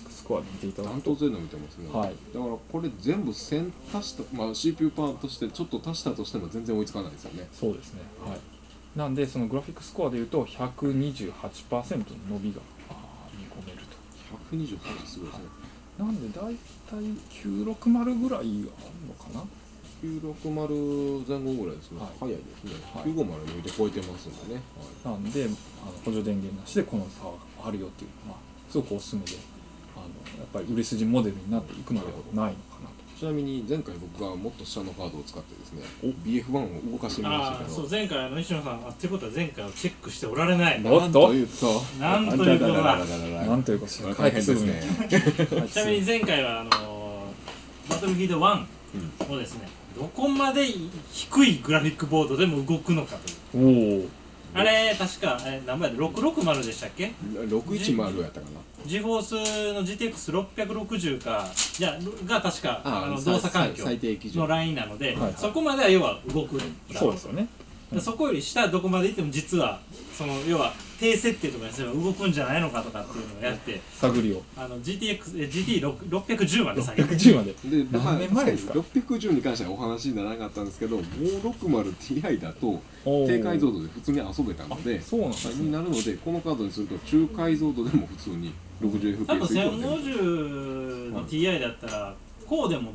ックスコアで見ていただくと断トツで伸びてますね。はい。だからこれ全部1000足した、CPU パーとしてちょっと足したとしても全然追いつかないですよね。そうですね。はい。なんでそのグラフィックスコアでいうと 128% の伸びが見込めると。128、すごいですね。なんでだいたい960ぐらいあるのかな。960前後ぐらいですね。早いですね。950抜いて超えてますんでね。なんで補助電源なしでこのパワーがあるよっていうのはすごくおすすめで、やっぱり売れ筋モデルになっていくのではないのかなと。ちなみに前回僕がもっと下のカードを使ってですね、BF1 を動かしてみましたけど、そう、前回西野さんってことは前回をチェックしておられない。おっと、なんということだ。大変ですね。ちなみに前回はバトルフィールド1もですね、どこまで低いグラフィックボードでも動くのかという。あれ確か何倍で660でしたっけ？610やったかな。ジフォースの GTX660 かじゃが確か動作環境のラインなので、そこまでは要は動く。そうですよね。そこより下どこまでいっても実はその要は低設定とかにすれば動くんじゃないのかとかっていうのをやって探りをGT610 まで下げて、610まで何年前ですか。610に関してはお話にならなかったんですけど、560Ti だと低解像度で普通に遊べたので、そうになるので、このカードにすると中解像度でも普通に 60fps 多分1050の Ti だったらこうでも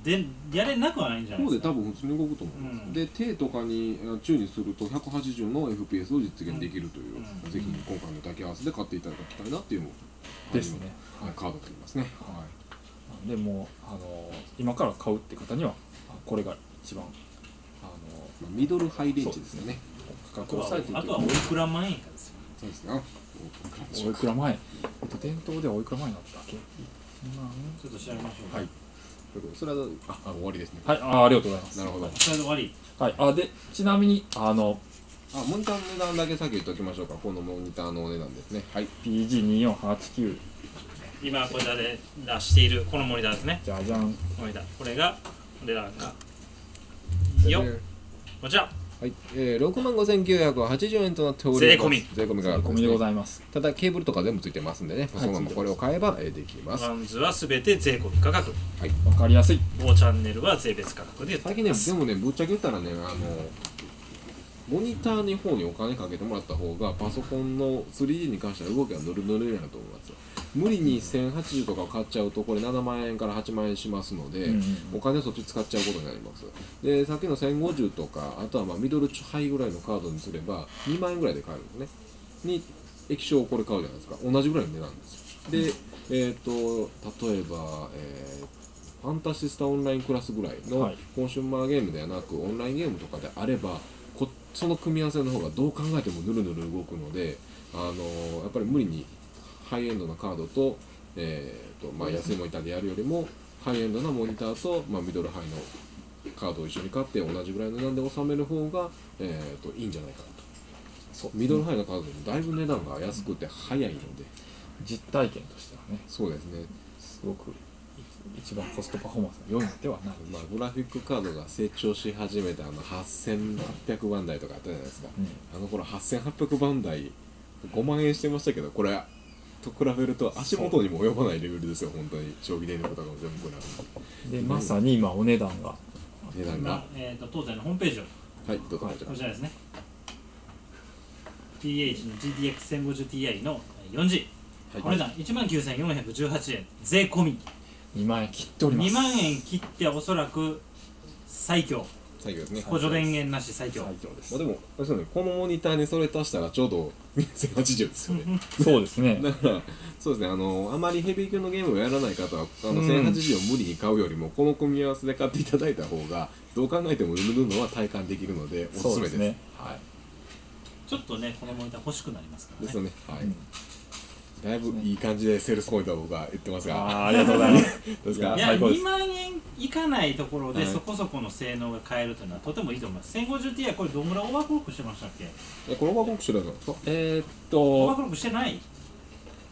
やれなくはないんじゃないですか。こうで多分普通に動くと思います、で、手とかに宙にすると180の FPS を実現できるという、ぜひ今回の抱き合わせで買っていただきたいなっていうですね、カードになりますね。はい。でも今から買うって方にはこれが一番ミドルハイレンジですよね。価格を抑えている。あとはおいくら万円かですよね。そうですね。おいくら万円、店頭ではおいくら万円だったっけ。ちょっと調べましょう。はい。それは終わりですね。はい、ありがとうございます。なるほど、それで終わり。はい。で、ちなみにモニターの値段だけ先言っておきましょうか。このモニターのお値段ですね。はい。PG2489、 今こちらで出しているこのモニターですね。じゃじゃん。モニター、これがお値段がよ、こちら。はい。65,980 円となっております。税込み価格でございます。ただケーブルとか全部ついてますんでね、そのままこれを買えばできます。バンズは全て税込み価格。はい、わかりやすい。某チャンネルは税別価格で。最近ね、でもね、ぶっちゃけ言ったらね、モニターの方にお金かけてもらった方がパソコンの 3D に関しては動きがノルノルになると思いますよ。無理に1080とかを買っちゃうと、これ7万円から8万円しますので、お金をそっち使っちゃうことになります。で、さっきの1050とか、あとはミドルハイぐらいのカードにすれば2万円ぐらいで買えるんですね。に液晶をこれ買うじゃないですか。同じぐらいの値段ですよ。で、例えばファンタシスタオンラインクラスぐらいのコンシューマーゲームではなく、オンラインゲームとかであれば、その組み合わせの方がどう考えてもぬるぬる動くので、やっぱり無理にハイエンドなカードと、安いモニターでやるよりもハイエンドなモニターと、ミドルハイのカードを一緒に買って同じぐらいの値段で収める方が、いいんじゃないかなと。そう、ミドルハイのカードでもだいぶ値段が安くて早いので、実体験としてはね、そうですね、すごく一番コストパフォーマンスが良いのではないでしょう。まあ、グラフィックカードが成長し始めた8800番台とかあったじゃないですか、うん、あの頃8800番台5万円してましたけど、これと比べると足元にも及ばないレベルですよ、本当に将棋でのことが全部これで、まさに今お値段が当店のホームページをはいどうぞ、はい、こちらですね、 PH の GTX1050Ti の 4G、 お値段 19,418 円税込み、2万円切っております。2万円切っておそらく最強、最強ですね、補助電源なし最強、最強です。でも確かにこのモニターにそれ足したらちょうど 2080 ですよねそうですね、だからそうですね、あまりヘビー級のゲームをやらない方は1080を無理に買うよりもこの組み合わせで買っていただいた方がどう考えても売るのは体感できるのでおすすめです。そうですね、はい、ちょっとねこのモニター欲しくなりますからね。ですよね、はい、うん、だいぶいい感じでセールスポイントは僕は言ってますが、ありがとうございますいや2万円いかないところでそこそこの性能が変えるというのはとてもいいと思います。 1050Ti はこれどんぐらいオーバークロックしてましたっけ？これオーバークロックしてないんですか？オーバークロックしてない、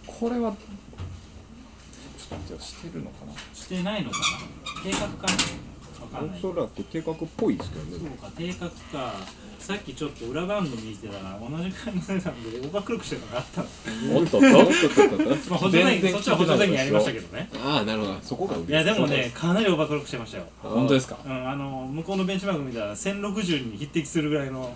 これはちょっと待って、してるのかな、してないのかな、定格かな、分かんない、おそらく定格っぽいですけどね。そうか、定格か。さっきちょっと裏番組見てたら同じ感じなんでオーバークロックしてるのがあったの。おっとっとっとっと、そっちは補助電源ありましたけどね。ああなるほど、そこが売り。いやでもねかなりオーバークロックしてましたよ。本当ですか？うん、向こうのベンチマーク見たら1060に匹敵するぐらいの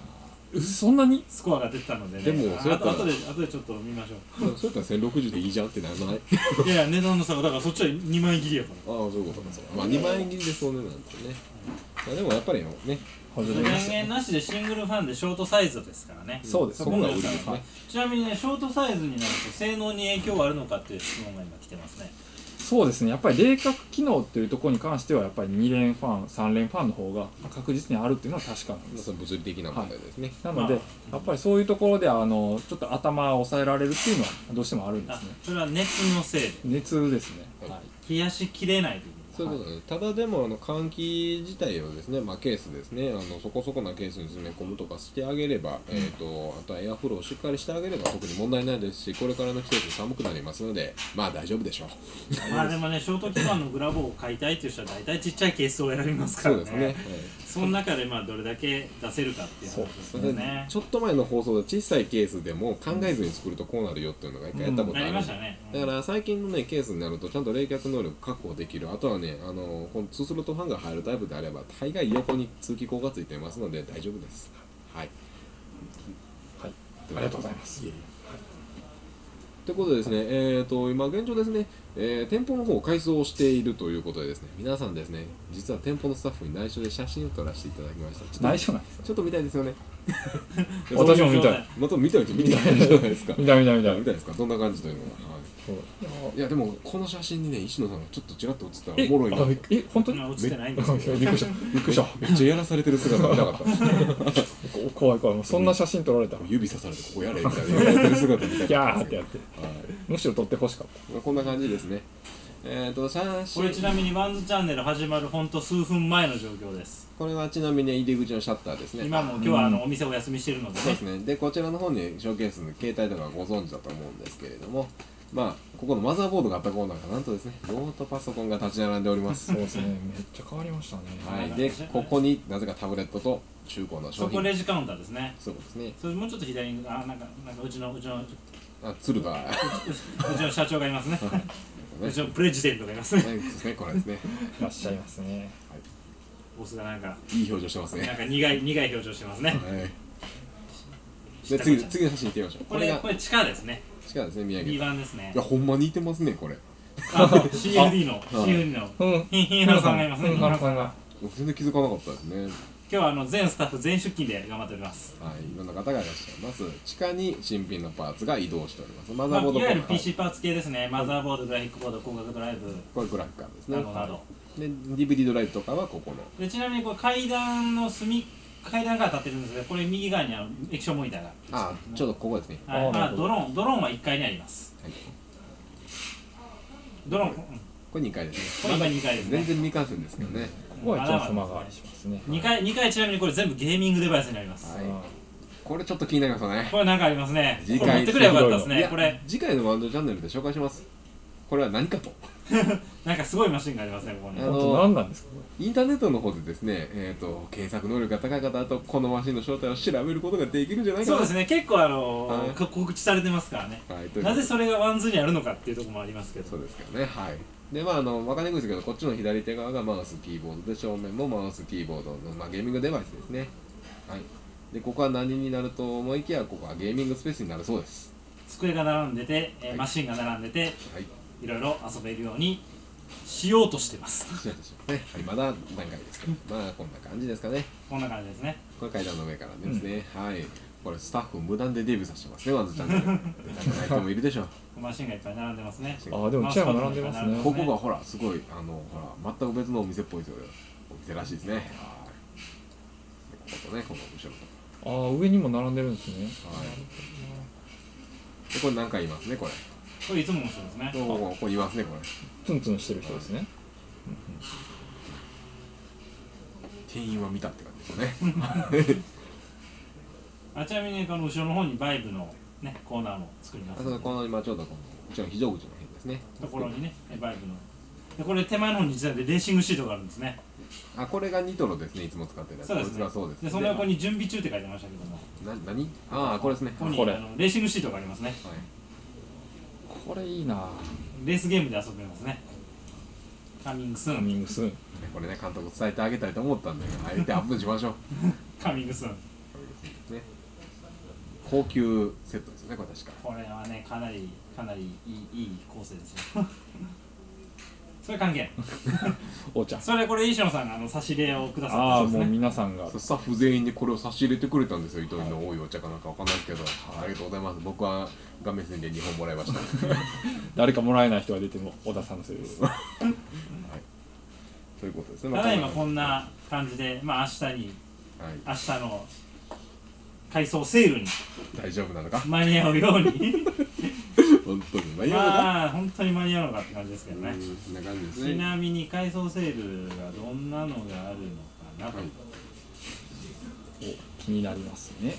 そんなにスコアが出たのでね。でもそれだったら後でちょっと見ましょう。それだったら1060でいいじゃんってならない？いや値段の差がだからそっちは2万円切りやから。ああそういうことなんですよ。まあ2万円切りでそうなんですよね。でもやっぱりね補助電源なしでシングルファンでショートサイズですからね。そうです、そこが売りですね。ちなみにねショートサイズになると性能に影響はあるのかっていう質問が今来てますね。そうですね、やっぱり冷却機能っていうところに関してはやっぱり2連ファン3連ファンの方が確実にあるっていうのは確かなんです。物理的な問題ですね、はい、なので、まあ、やっぱりそういうところでちょっと頭を抑えられるっていうのはどうしてもあるんですね。それは熱のせいで、熱ですね、はい、冷やしきれないというそういうことね。ただでも換気自体をですね、まあ、ケースですね、そこそこなケースに詰め込むとかしてあげれば、あとはエアフローをしっかりしてあげれば特に問題ないですし、これからの季節寒くなりますのでまあ大丈夫でしょうまあでもねショート基板のグラボを買いたいという人は大体ちっちゃいケースを選びますからね。そうですね、その中でまあどれだけ出せるかっていうことですよね。ちょっと前の放送で小さいケースでも考えずに作るとこうなるよっていうのが一回やったことありましたね。だから最近のねケースになるとちゃんと冷却能力確保できる、あとはねこの2スロットファンが入るタイプであれば大概横に通気口がついていますので大丈夫です。はい、はい、ありがとうございます。ということでですね、今現状ですね、店舗の方を改装しているということでですね、皆さんですね実は店舗のスタッフに内緒で写真を撮らせていただきました。内緒なんですか？ちょっと見たいですよね私も見たい。また見たいって見たいじゃないですか。見たい見たい見たい見たいですか？どんな感じというのは、いやでもこの写真にね石野さんがちょっとちらっと写ったらおもろいな。え、本当に映ってないんですよ。びっくりしたびっくりした、めっちゃやらされてる姿見たかった怖い怖い、そんな写真撮られたら指さされてここやれみたいなやってる姿みたいな、ギャーってやって、むしろ撮ってほしかった。こんな感じですね。写真これちなみにワンズチャンネル始まるほんと数分前の状況です。これはちなみに入り口のシャッターですね。今も今日はお店お休みしてるのでね。そうですね。でこちらの方にショーケースの携帯とかご存知だと思うんですけれども、まあ、ここのマザーボードがあったコーナーがなんとですねノートパソコンが立ち並んでおります。そうですね、めっちゃ変わりましたね。はい、でここになぜかタブレットと中古の商品、そこレジカウンターですね。そうですね、それもうちょっと左になんかうちのあ鶴がうちの社長がいますねうちのプレジデントがいますね。これですね、いらっしゃいますね。ボスがなんかいい表情してますね。なんか苦い表情してますね。で次の写真いってみましょう。これ地下ですね。B 番ですね。いやほんまに似てますねこれ。CFD のヒンハラさんがいますね。ヒンハラさんが全然気づかなかったですね。今日は全スタッフ全出勤で頑張っております。はい、いろんな方がいらっしゃいます。地下に新品のパーツが移動しております。マザーボード、いわゆる PC パーツ系ですね。マザーボード、グラフィックボード、光学ドライブ、これグラフィックですね、などなどで DVD ドライブとかはここので、ちなみにこれ階段が立ってるんですが、これ右側に液晶モニターがある。ちょうどここですね。ドローンは1階にあります。ドローンこれ2階ですね。全然未完成ですけどね。ここは一応様変わりしますね。2階ちなみにこれ全部ゲーミングデバイスになります。これちょっと気になりますよね。これなんかありますね。これ持ってくればよかったですね。これ次回のワンドチャンネルで紹介します。これは何かとなんかすごいマシンがありますね、ここに。何なんですか、インターネットの方でですね、検索能力が高い方だとこのマシンの正体を調べることができるんじゃないかな。そうですね、結構告知されてますからね、はい、なぜそれがワンズにあるのかっていうところもありますけど。そうですけどね、はい。で、まあ、分かりにくいですけど、こっちの左手側がマウスキーボードで、正面もマウスキーボードの、まあ、ゲーミングデバイスですね。はい。で、ここは何になると思いきや、ここはゲーミングスペースになるそうです。机が並んでて、はい、マシンが並んでて、はい、いろいろ遊べるようにしようとしてます。しようとしてますね。はい、まだ段階ですけど、まあこんな感じですかね。こんな感じですね。これ階段の上からですね。うん、はい。これスタッフ無断でデビューさせてますね、ワンズチャンネル。ない人もいるでしょう。マシンがいっぱい並んでますね。ああ、でもチェアも並んでますね。ここがほらすごいほら全く別のお店っぽいですよ。お店らしいですね。はい。こことね、この後ろと。ああ、上にも並んでるんですね。はい。でこれ何回いますね、これ。これいつもの人ですね。ここいますね、これ。ツンツンしてる人ですね。店員は見たって感じですね。ちなみにこの後ろの方にバイブのねコーナーも作ります。この今ちょうどこの後ろ非常口の辺ですね。ところにねバイブの。でこれ手前の方に実はレーシングシートがあるんですね。あ、これがニトロですね、いつも使ってるやつ。そうですね。でその横に準備中って書いてましたけども。何？ああ、これですね。ここにレーシングシートがありますね。これいいな。レースゲームで遊べますね。カミングスーン。カミングスーン。これね、監督伝えてあげたいと思ったんだけど、あえてアップしましょう。カミングスーン。ね。高級セットですね、これ確か。これはね、かなりいい構成ですよ。それ関係ない。お茶。それこれ石野さんが差し入れをくださった。ああ、もう皆さんが。スタッフ全員でこれを差し入れてくれたんですよ。伊藤の多いお茶かなんかわかんないですけど、ありがとうございます。僕は画面線で2本もらいました。誰かもらえない人が出ても小田さんのせいです。はい。ということですね。ただ今こんな感じで、まあ明日の改装セールに大丈夫なのか？間に合うように。まあ本当に間に合うのかって感じですけどね。ちなみに改装セールがどんなのがあるのかなと、お気になりますね。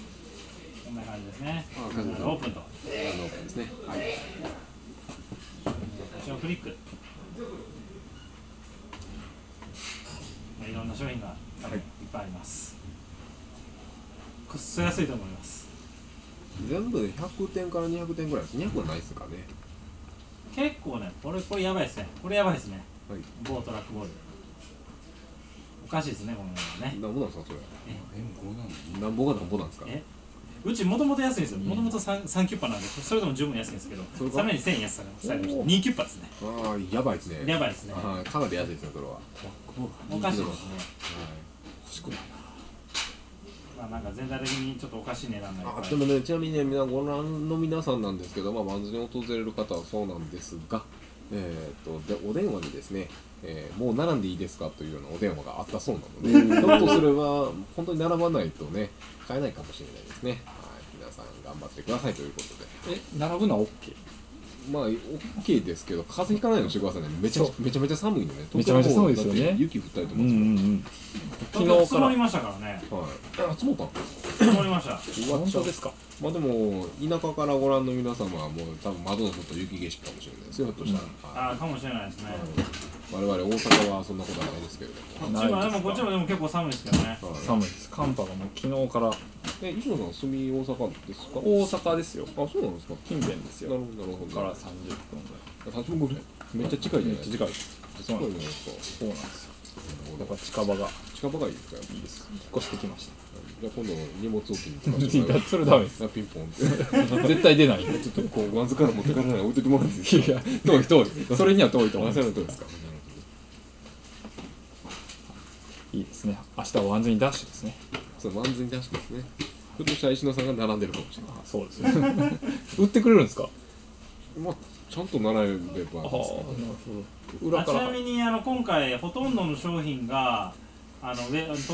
こんな感じですね。オープンと。オープンですね。はい。一応クリック。いろんな商品が多分いっぱいあります。くっそ安いと思います。全部で100点から200点ぐらいです。200はないですかね。結構ね、これやばいですね。これやばいですね。はい。ボートラックボール。おかしいですね、この辺はね。なんぼなんですか、それ。なんぼがなんぼなんですか。うちもともと安いんですよ。もともと3キュッパなんで、それでも十分安いんですけど、さらに1000円安さが2キュッパですね。ああ、やばいですね。やばいですね。かなり安いですね、それは。おかしいですね。欲しくないな。なんか全体的にちょっとおかしい値段がいっぱい。でもね、ちなみにね、ご覧の皆さんなんですけど、ワンズに訪れる方はそうなんですが、お電話にですね、もう並んでいいですかというようなお電話があったそうなので、ちょっとそれは本当に並ばないとね、買えないかもしれないですね。はい、皆さん頑張ってくださいということで。並ぶのは OK？ まあ OK ですけど、風邪ひかないようにしてくださいね。めちゃめちゃ寒いのね。めちゃめちゃ寒いですよね。雪降ったりとか。昨日から積もりましたからね。はい。積もった。積もりました。本当ですか。まあでも田舎からご覧の皆様はもう多分窓の外雪景色かもしれないですよ。ひょっとしたら。ああ、かもしれないですね。我々大阪はそんなことはないですけれども。こっちもでも結構寒いですけどね。寒いです。寒波がもう昨日から。石野さん住み大阪ですか。大阪ですよ。あ、そうなんですか。近辺ですよ。なるほどなるほど。から30分ぐらい。30分ぐらい。めっちゃ近いじゃないですか。めっちゃ近い。そうなんですか。そうなんですよ。だから近場がいいですか。いいです。引っ越してきました。じゃあ今度荷物置きに行きましょう。それダメです。ピンポンって。絶対出ない。ちょっとこうワンズから持ってかれない置いといてもらうんです。いや遠い。それには遠いと思います。いいですね。明日はワンズにダッシュですね。そうワンズにダッシュですね。ふとした石野さんが並んでるかもしれない。そうですね。売ってくれるんですか。まあちゃんと並べばですね。裏から。ちなみに今回ほとんどの商品が当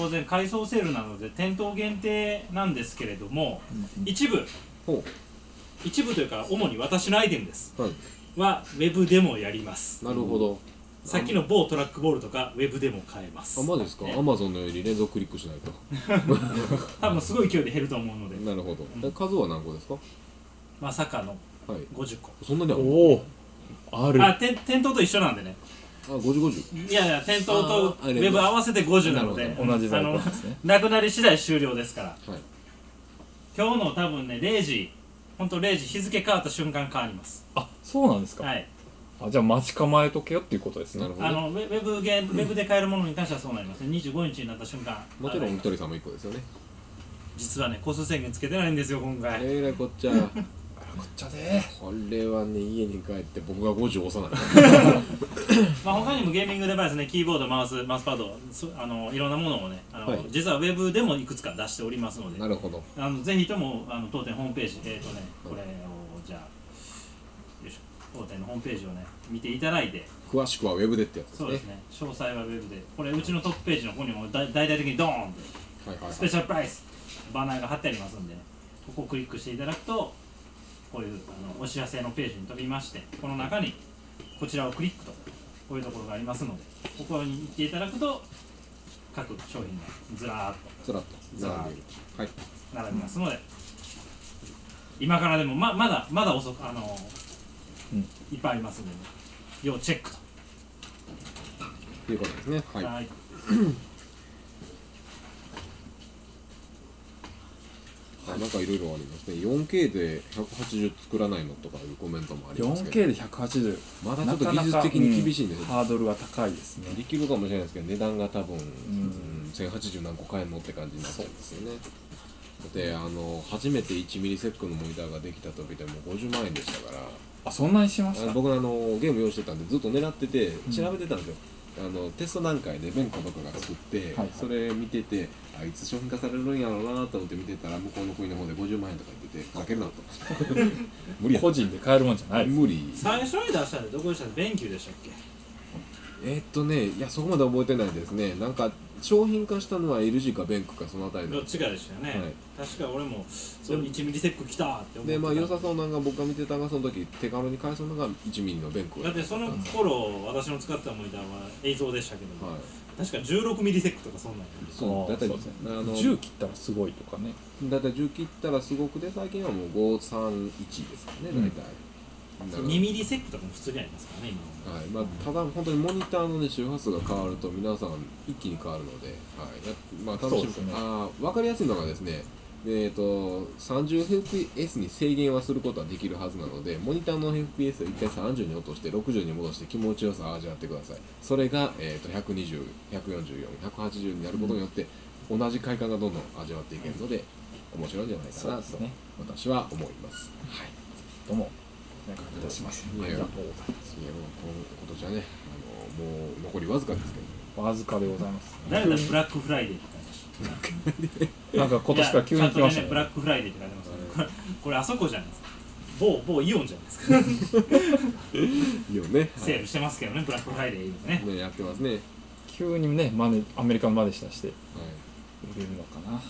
然改装セールなので店頭限定なんですけれども、一部というか主に私のアイテムです。はウェブでもやります。なるほど。さっきの某トラックボールとかウェブでも買えます。あ、まですか。アマゾンのように連続クリックしないと。多分すごい勢いで減ると思うので。なるほど。数は何個ですか。まさかの50個。そんなにある。あ、店頭と一緒なんでね。あ、50、50。いやいや、店頭とウェブ合わせて50なので、同じ在庫ですね。なくなり次第終了ですから。今日の多分ね、0時、本当0時、日付変わった瞬間変わります。あ、そうなんですか。はい。あ、じゃあ待ち構えとけよっていうことですね。ウェブゲーム、ウェブで買えるものに関してはそうなりますね。25日になった瞬間。もちろんみとりさんも1個ですよね。実はね、個数制限つけてないんですよ、今回。えらいこっちゃ。こっちゃでこれはね、家に帰って僕が50押さないまあ他にもゲーミングデバイスね、キーボード、マウスパッド、いろんなものをね、実はウェブでもいくつか出しておりますので、なるほど、ぜひとも当店ホームページ、ね、これをじゃあよいしょ、当店のホームページをね見ていただいて、詳しくはウェブでってやつですね。そうですね、詳細はウェブで、これうちのトップページの方にも大々的にドーンとスペシャルプライスバナーが貼ってありますんで、ここをクリックしていただくと、こういうお知らせのページに飛びまして、この中にこちらをクリックと、こういうところがありますので、ここに行っていただくと、各商品がずらーっと、ずらーっと並びますので、今からでもまだ遅く、いっぱいありますので、要チェックということですね。はいなんかいろいろありますね。4K で180作らないのとかいうコメントもありますけど、 4K で180、まだちょっと技術的に厳しいんですよ。ハードルは高いですね。できるかもしれないですけど、値段が多分1080何個買えんのって感じになってるんですよね。で、初めて1ミリセックのモニターができた時でも50万円でしたから。あ、そんなにしました。僕ゲーム用意してたんで、ずっと狙ってて調べてたんですよ。テスト段階でベンコとかが作って、それ見てて、あいつ商品化されるんやろうなと思って見てたら、向こうの国の方で50万円とか言ってて、かけるなと無理や。個人で買えるもんじゃない。無理。最初に出したのどこでしたの？ベンキューでしたっけ？いや、そこまで覚えてないですね。なんか商品化したのは LG かベンクかそのあたりどっちかでしたよね。確か俺もその1ミリセック来たって思って。で、まあ良さそうなんか僕が見てたが、その時手軽に買えそうなのが1ミリのベンク。だってその頃私の使ったモニターは映像でしたけど、確か16ミリセックとかそんなん。そう。だって10切ったらすごいとかね。だって10切ったらすごくで、最近はもう531ですからね、大体。2ミリセックとかも普通にありますからね、今。はい、ただ本当にモニターのね、周波数が変わると皆さん一気に変わるので、まあ楽しみ。ああ、わかりやすいのがですね、30fps に制限はすることはできるはずなので、モニターの fps を一回30に落として60に戻して気持ちよさを味わってください。それが120、144、180になることによって同じ快感がどんどん味わっていけるので、面白いんじゃないかなと私は思います。はい、どうも。今年はね、もう残りわずかですけど。わずかでございます。誰だ、ブラックフライデーって感じ。なんか今年から急に来ましたね。ブラックフライデーって感じます。これあそこじゃないですか。某イオンじゃないですか。イオンね。セールしてますけどね、ブラックフライデーね。ね、やってますね。急にね、アメリカまでして売れるのかな。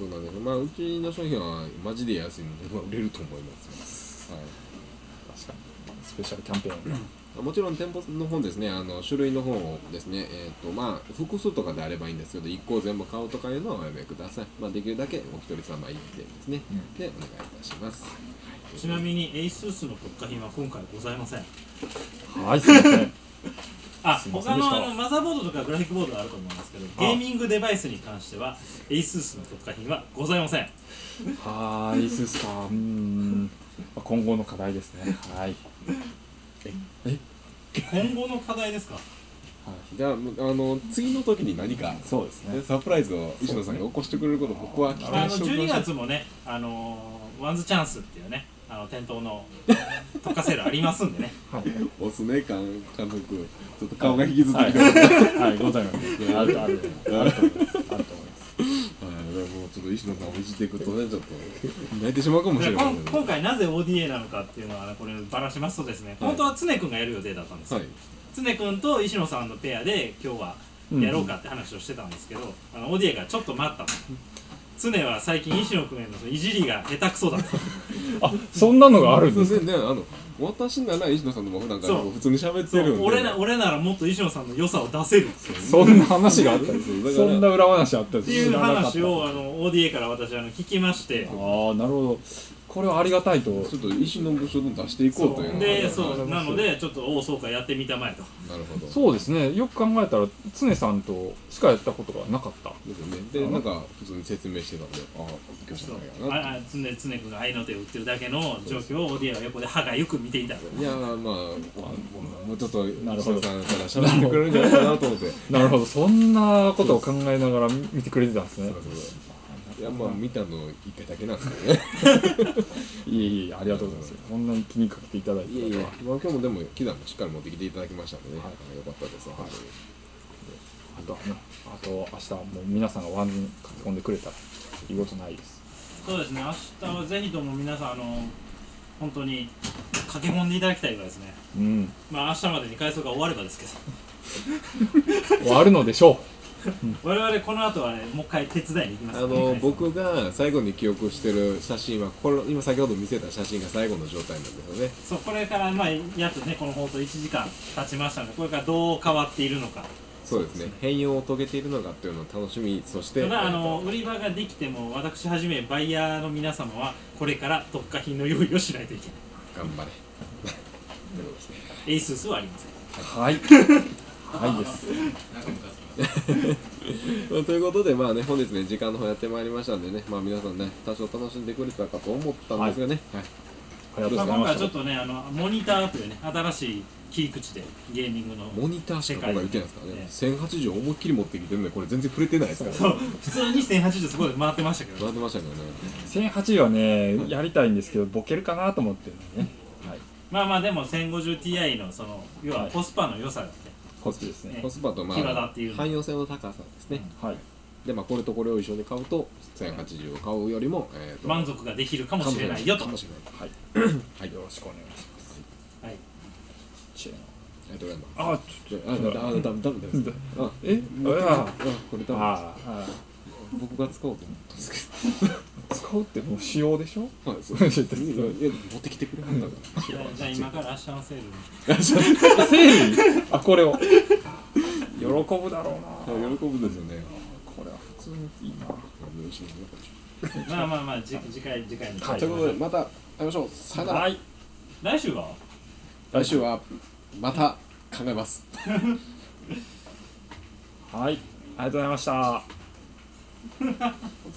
どうなんでしょう。まあうちの商品はマジで安いので、売れると思います。はい。スペシャルキャンペーン、もちろん店舗の方ですね、種類の方をですね、まあ複数とかであればいいんですけど、1個全部買うとかいうのはおやめください。まあできるだけお一人様1点ですね、でお願いいたします。ちなみに ASUS の特価品は今回ございません。はい、すみません。あ、他のマザーボードとかグラフィックボードあると思うんですけど、ゲーミングデバイスに関しては ASUS の特価品はございません。はーい、ASUS か、今後の課題ですね。はい。今後の課題ですか。じゃあ次の時に何かそうですね、サプライズを石野さんが起こしてくれることを僕は期待しております。12月もね、ワンズチャンスっていうね、店頭の特化セールありますんでね。おすね監督、ちょっと顔が引きずってきてます。はい、ございます。あると思います。もうちょっと石野さんをいじっていくとね、ちょっと泣いてしまうかもしれない。今回なぜ ODA なのかっていうのはこればらしますとですね、本当は常君がやる予定だったんですよ。常君と石野さんのペアで今日はやろうかって話をしてたんですけど、ODA がちょっと待ったと。常は最近石野君へのいじりが下手くそだと。あ、そんなのがあるんですね。私なら石野さんとも普段から普通に喋ってるんで、俺ならもっと石野さんの良さを出せる。そんな話があったんですよ。そんな裏話あったんですよっていう話を ODA から私聞きまして、ああ、なるほど。これはありがたいと、ちょっと意思の部署分出していこうというので、そうなのでちょっと大そうかやってみたまえと。なるほど。そうですね。よく考えたら常さんとしかやったことがなかったですね。でなんか普通に説明してたんで、ああ今日しないかな。あ常君が愛の手を打ってるだけの状況をオーディアは横で歯がよく見ていた。いやまあもうちょっと常さんから喋ってくれるんじゃないかなと思って。なるほど。そんなことを考えながら見てくれてたんですね。いやまあ見たの一回だけなんですけどね。いえいえありがとうございます。こんなに気にかけていただいて。いえいえ。今日もでも機材もしっかり持ってきていただきましたのでね。良かったです。あと明日もう皆さんがワンに書き込んでくれたらいいことないです。そうですね。明日はぜひとも皆さん本当に書き込んでいただきたいからですね。うん。まあ明日までに回数が終わればですけど。終わるのでしょう。我々この後はね、もう一回手伝いに行きます。僕が最後に記憶してる写真はこれ、今先ほど見せた写真が最後の状態なんですよね。そう、これからまあやっとね、この放送1時間経ちましたので、これからどう変わっているのか。そうですね。変容を遂げているのかっていうのを楽しみ、そして。まあ売り場ができても、私はじめバイヤーの皆様はこれから特価品の用意をしないといけない。頑張れ。ASUS はありません。はい。はいです。ということで、まあね、本日ね、時間の方やってまいりましたんでね、まあ皆さんね、多少楽しんでくれたかと思ったんですがね、今回ちょっとね、モニターというね、新しい切り口でゲーミングのモニターしか今回言ってないですからね、1080思いっきり持ってきてるんで、これ全然触れてないですから、そう普通に1080そこで回ってましたけど、回ってましたけどね、1080はね、やりたいんですけど、ボケるかなと思ってるんでね、まあまあ、でも 1050Ti のその、要はコスパの良さですね。コスパとまあ汎用性の高さですね。でまあこれとこれを一緒に買うと1080を買うよりも満足ができるかもしれないよと。はいはいよろしくお願いします。はい。ありがとうございます。あえこれだ。僕が使おうと思ったんですけど。使うってもう仕様でしょ。はいそう。持ってきてくれはんだから。じゃあ今から明日のセールに。セールに？あこれを。喜ぶだろうな。喜ぶですよね。これは普通にいいな。まあまあまあ次回に。ということでまた会いましょう。さよなら。はい。来週はまた考えます。はいありがとうございました。お疲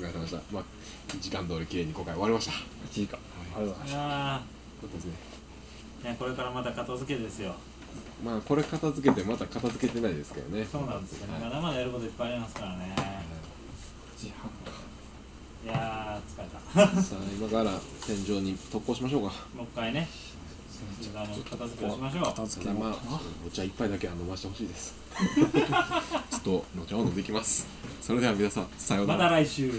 れ様でした。まあ時間通り綺麗に今回終わりました。1時間。ありがとうございました。いやこれからまた片付けですよ。まあこれ片付けてまた片付けてないですけどね。そうなんですよ。まだまだやることいっぱいありますからね。いや疲れた。さあ今から天井に特攻しましょうか。もう一回ね。片付けをしましょう。片付けまあお茶1杯だけは飲ましてほしいです。ちょっとお茶を飲んでいきます。それでは皆さんさようなら。また来週。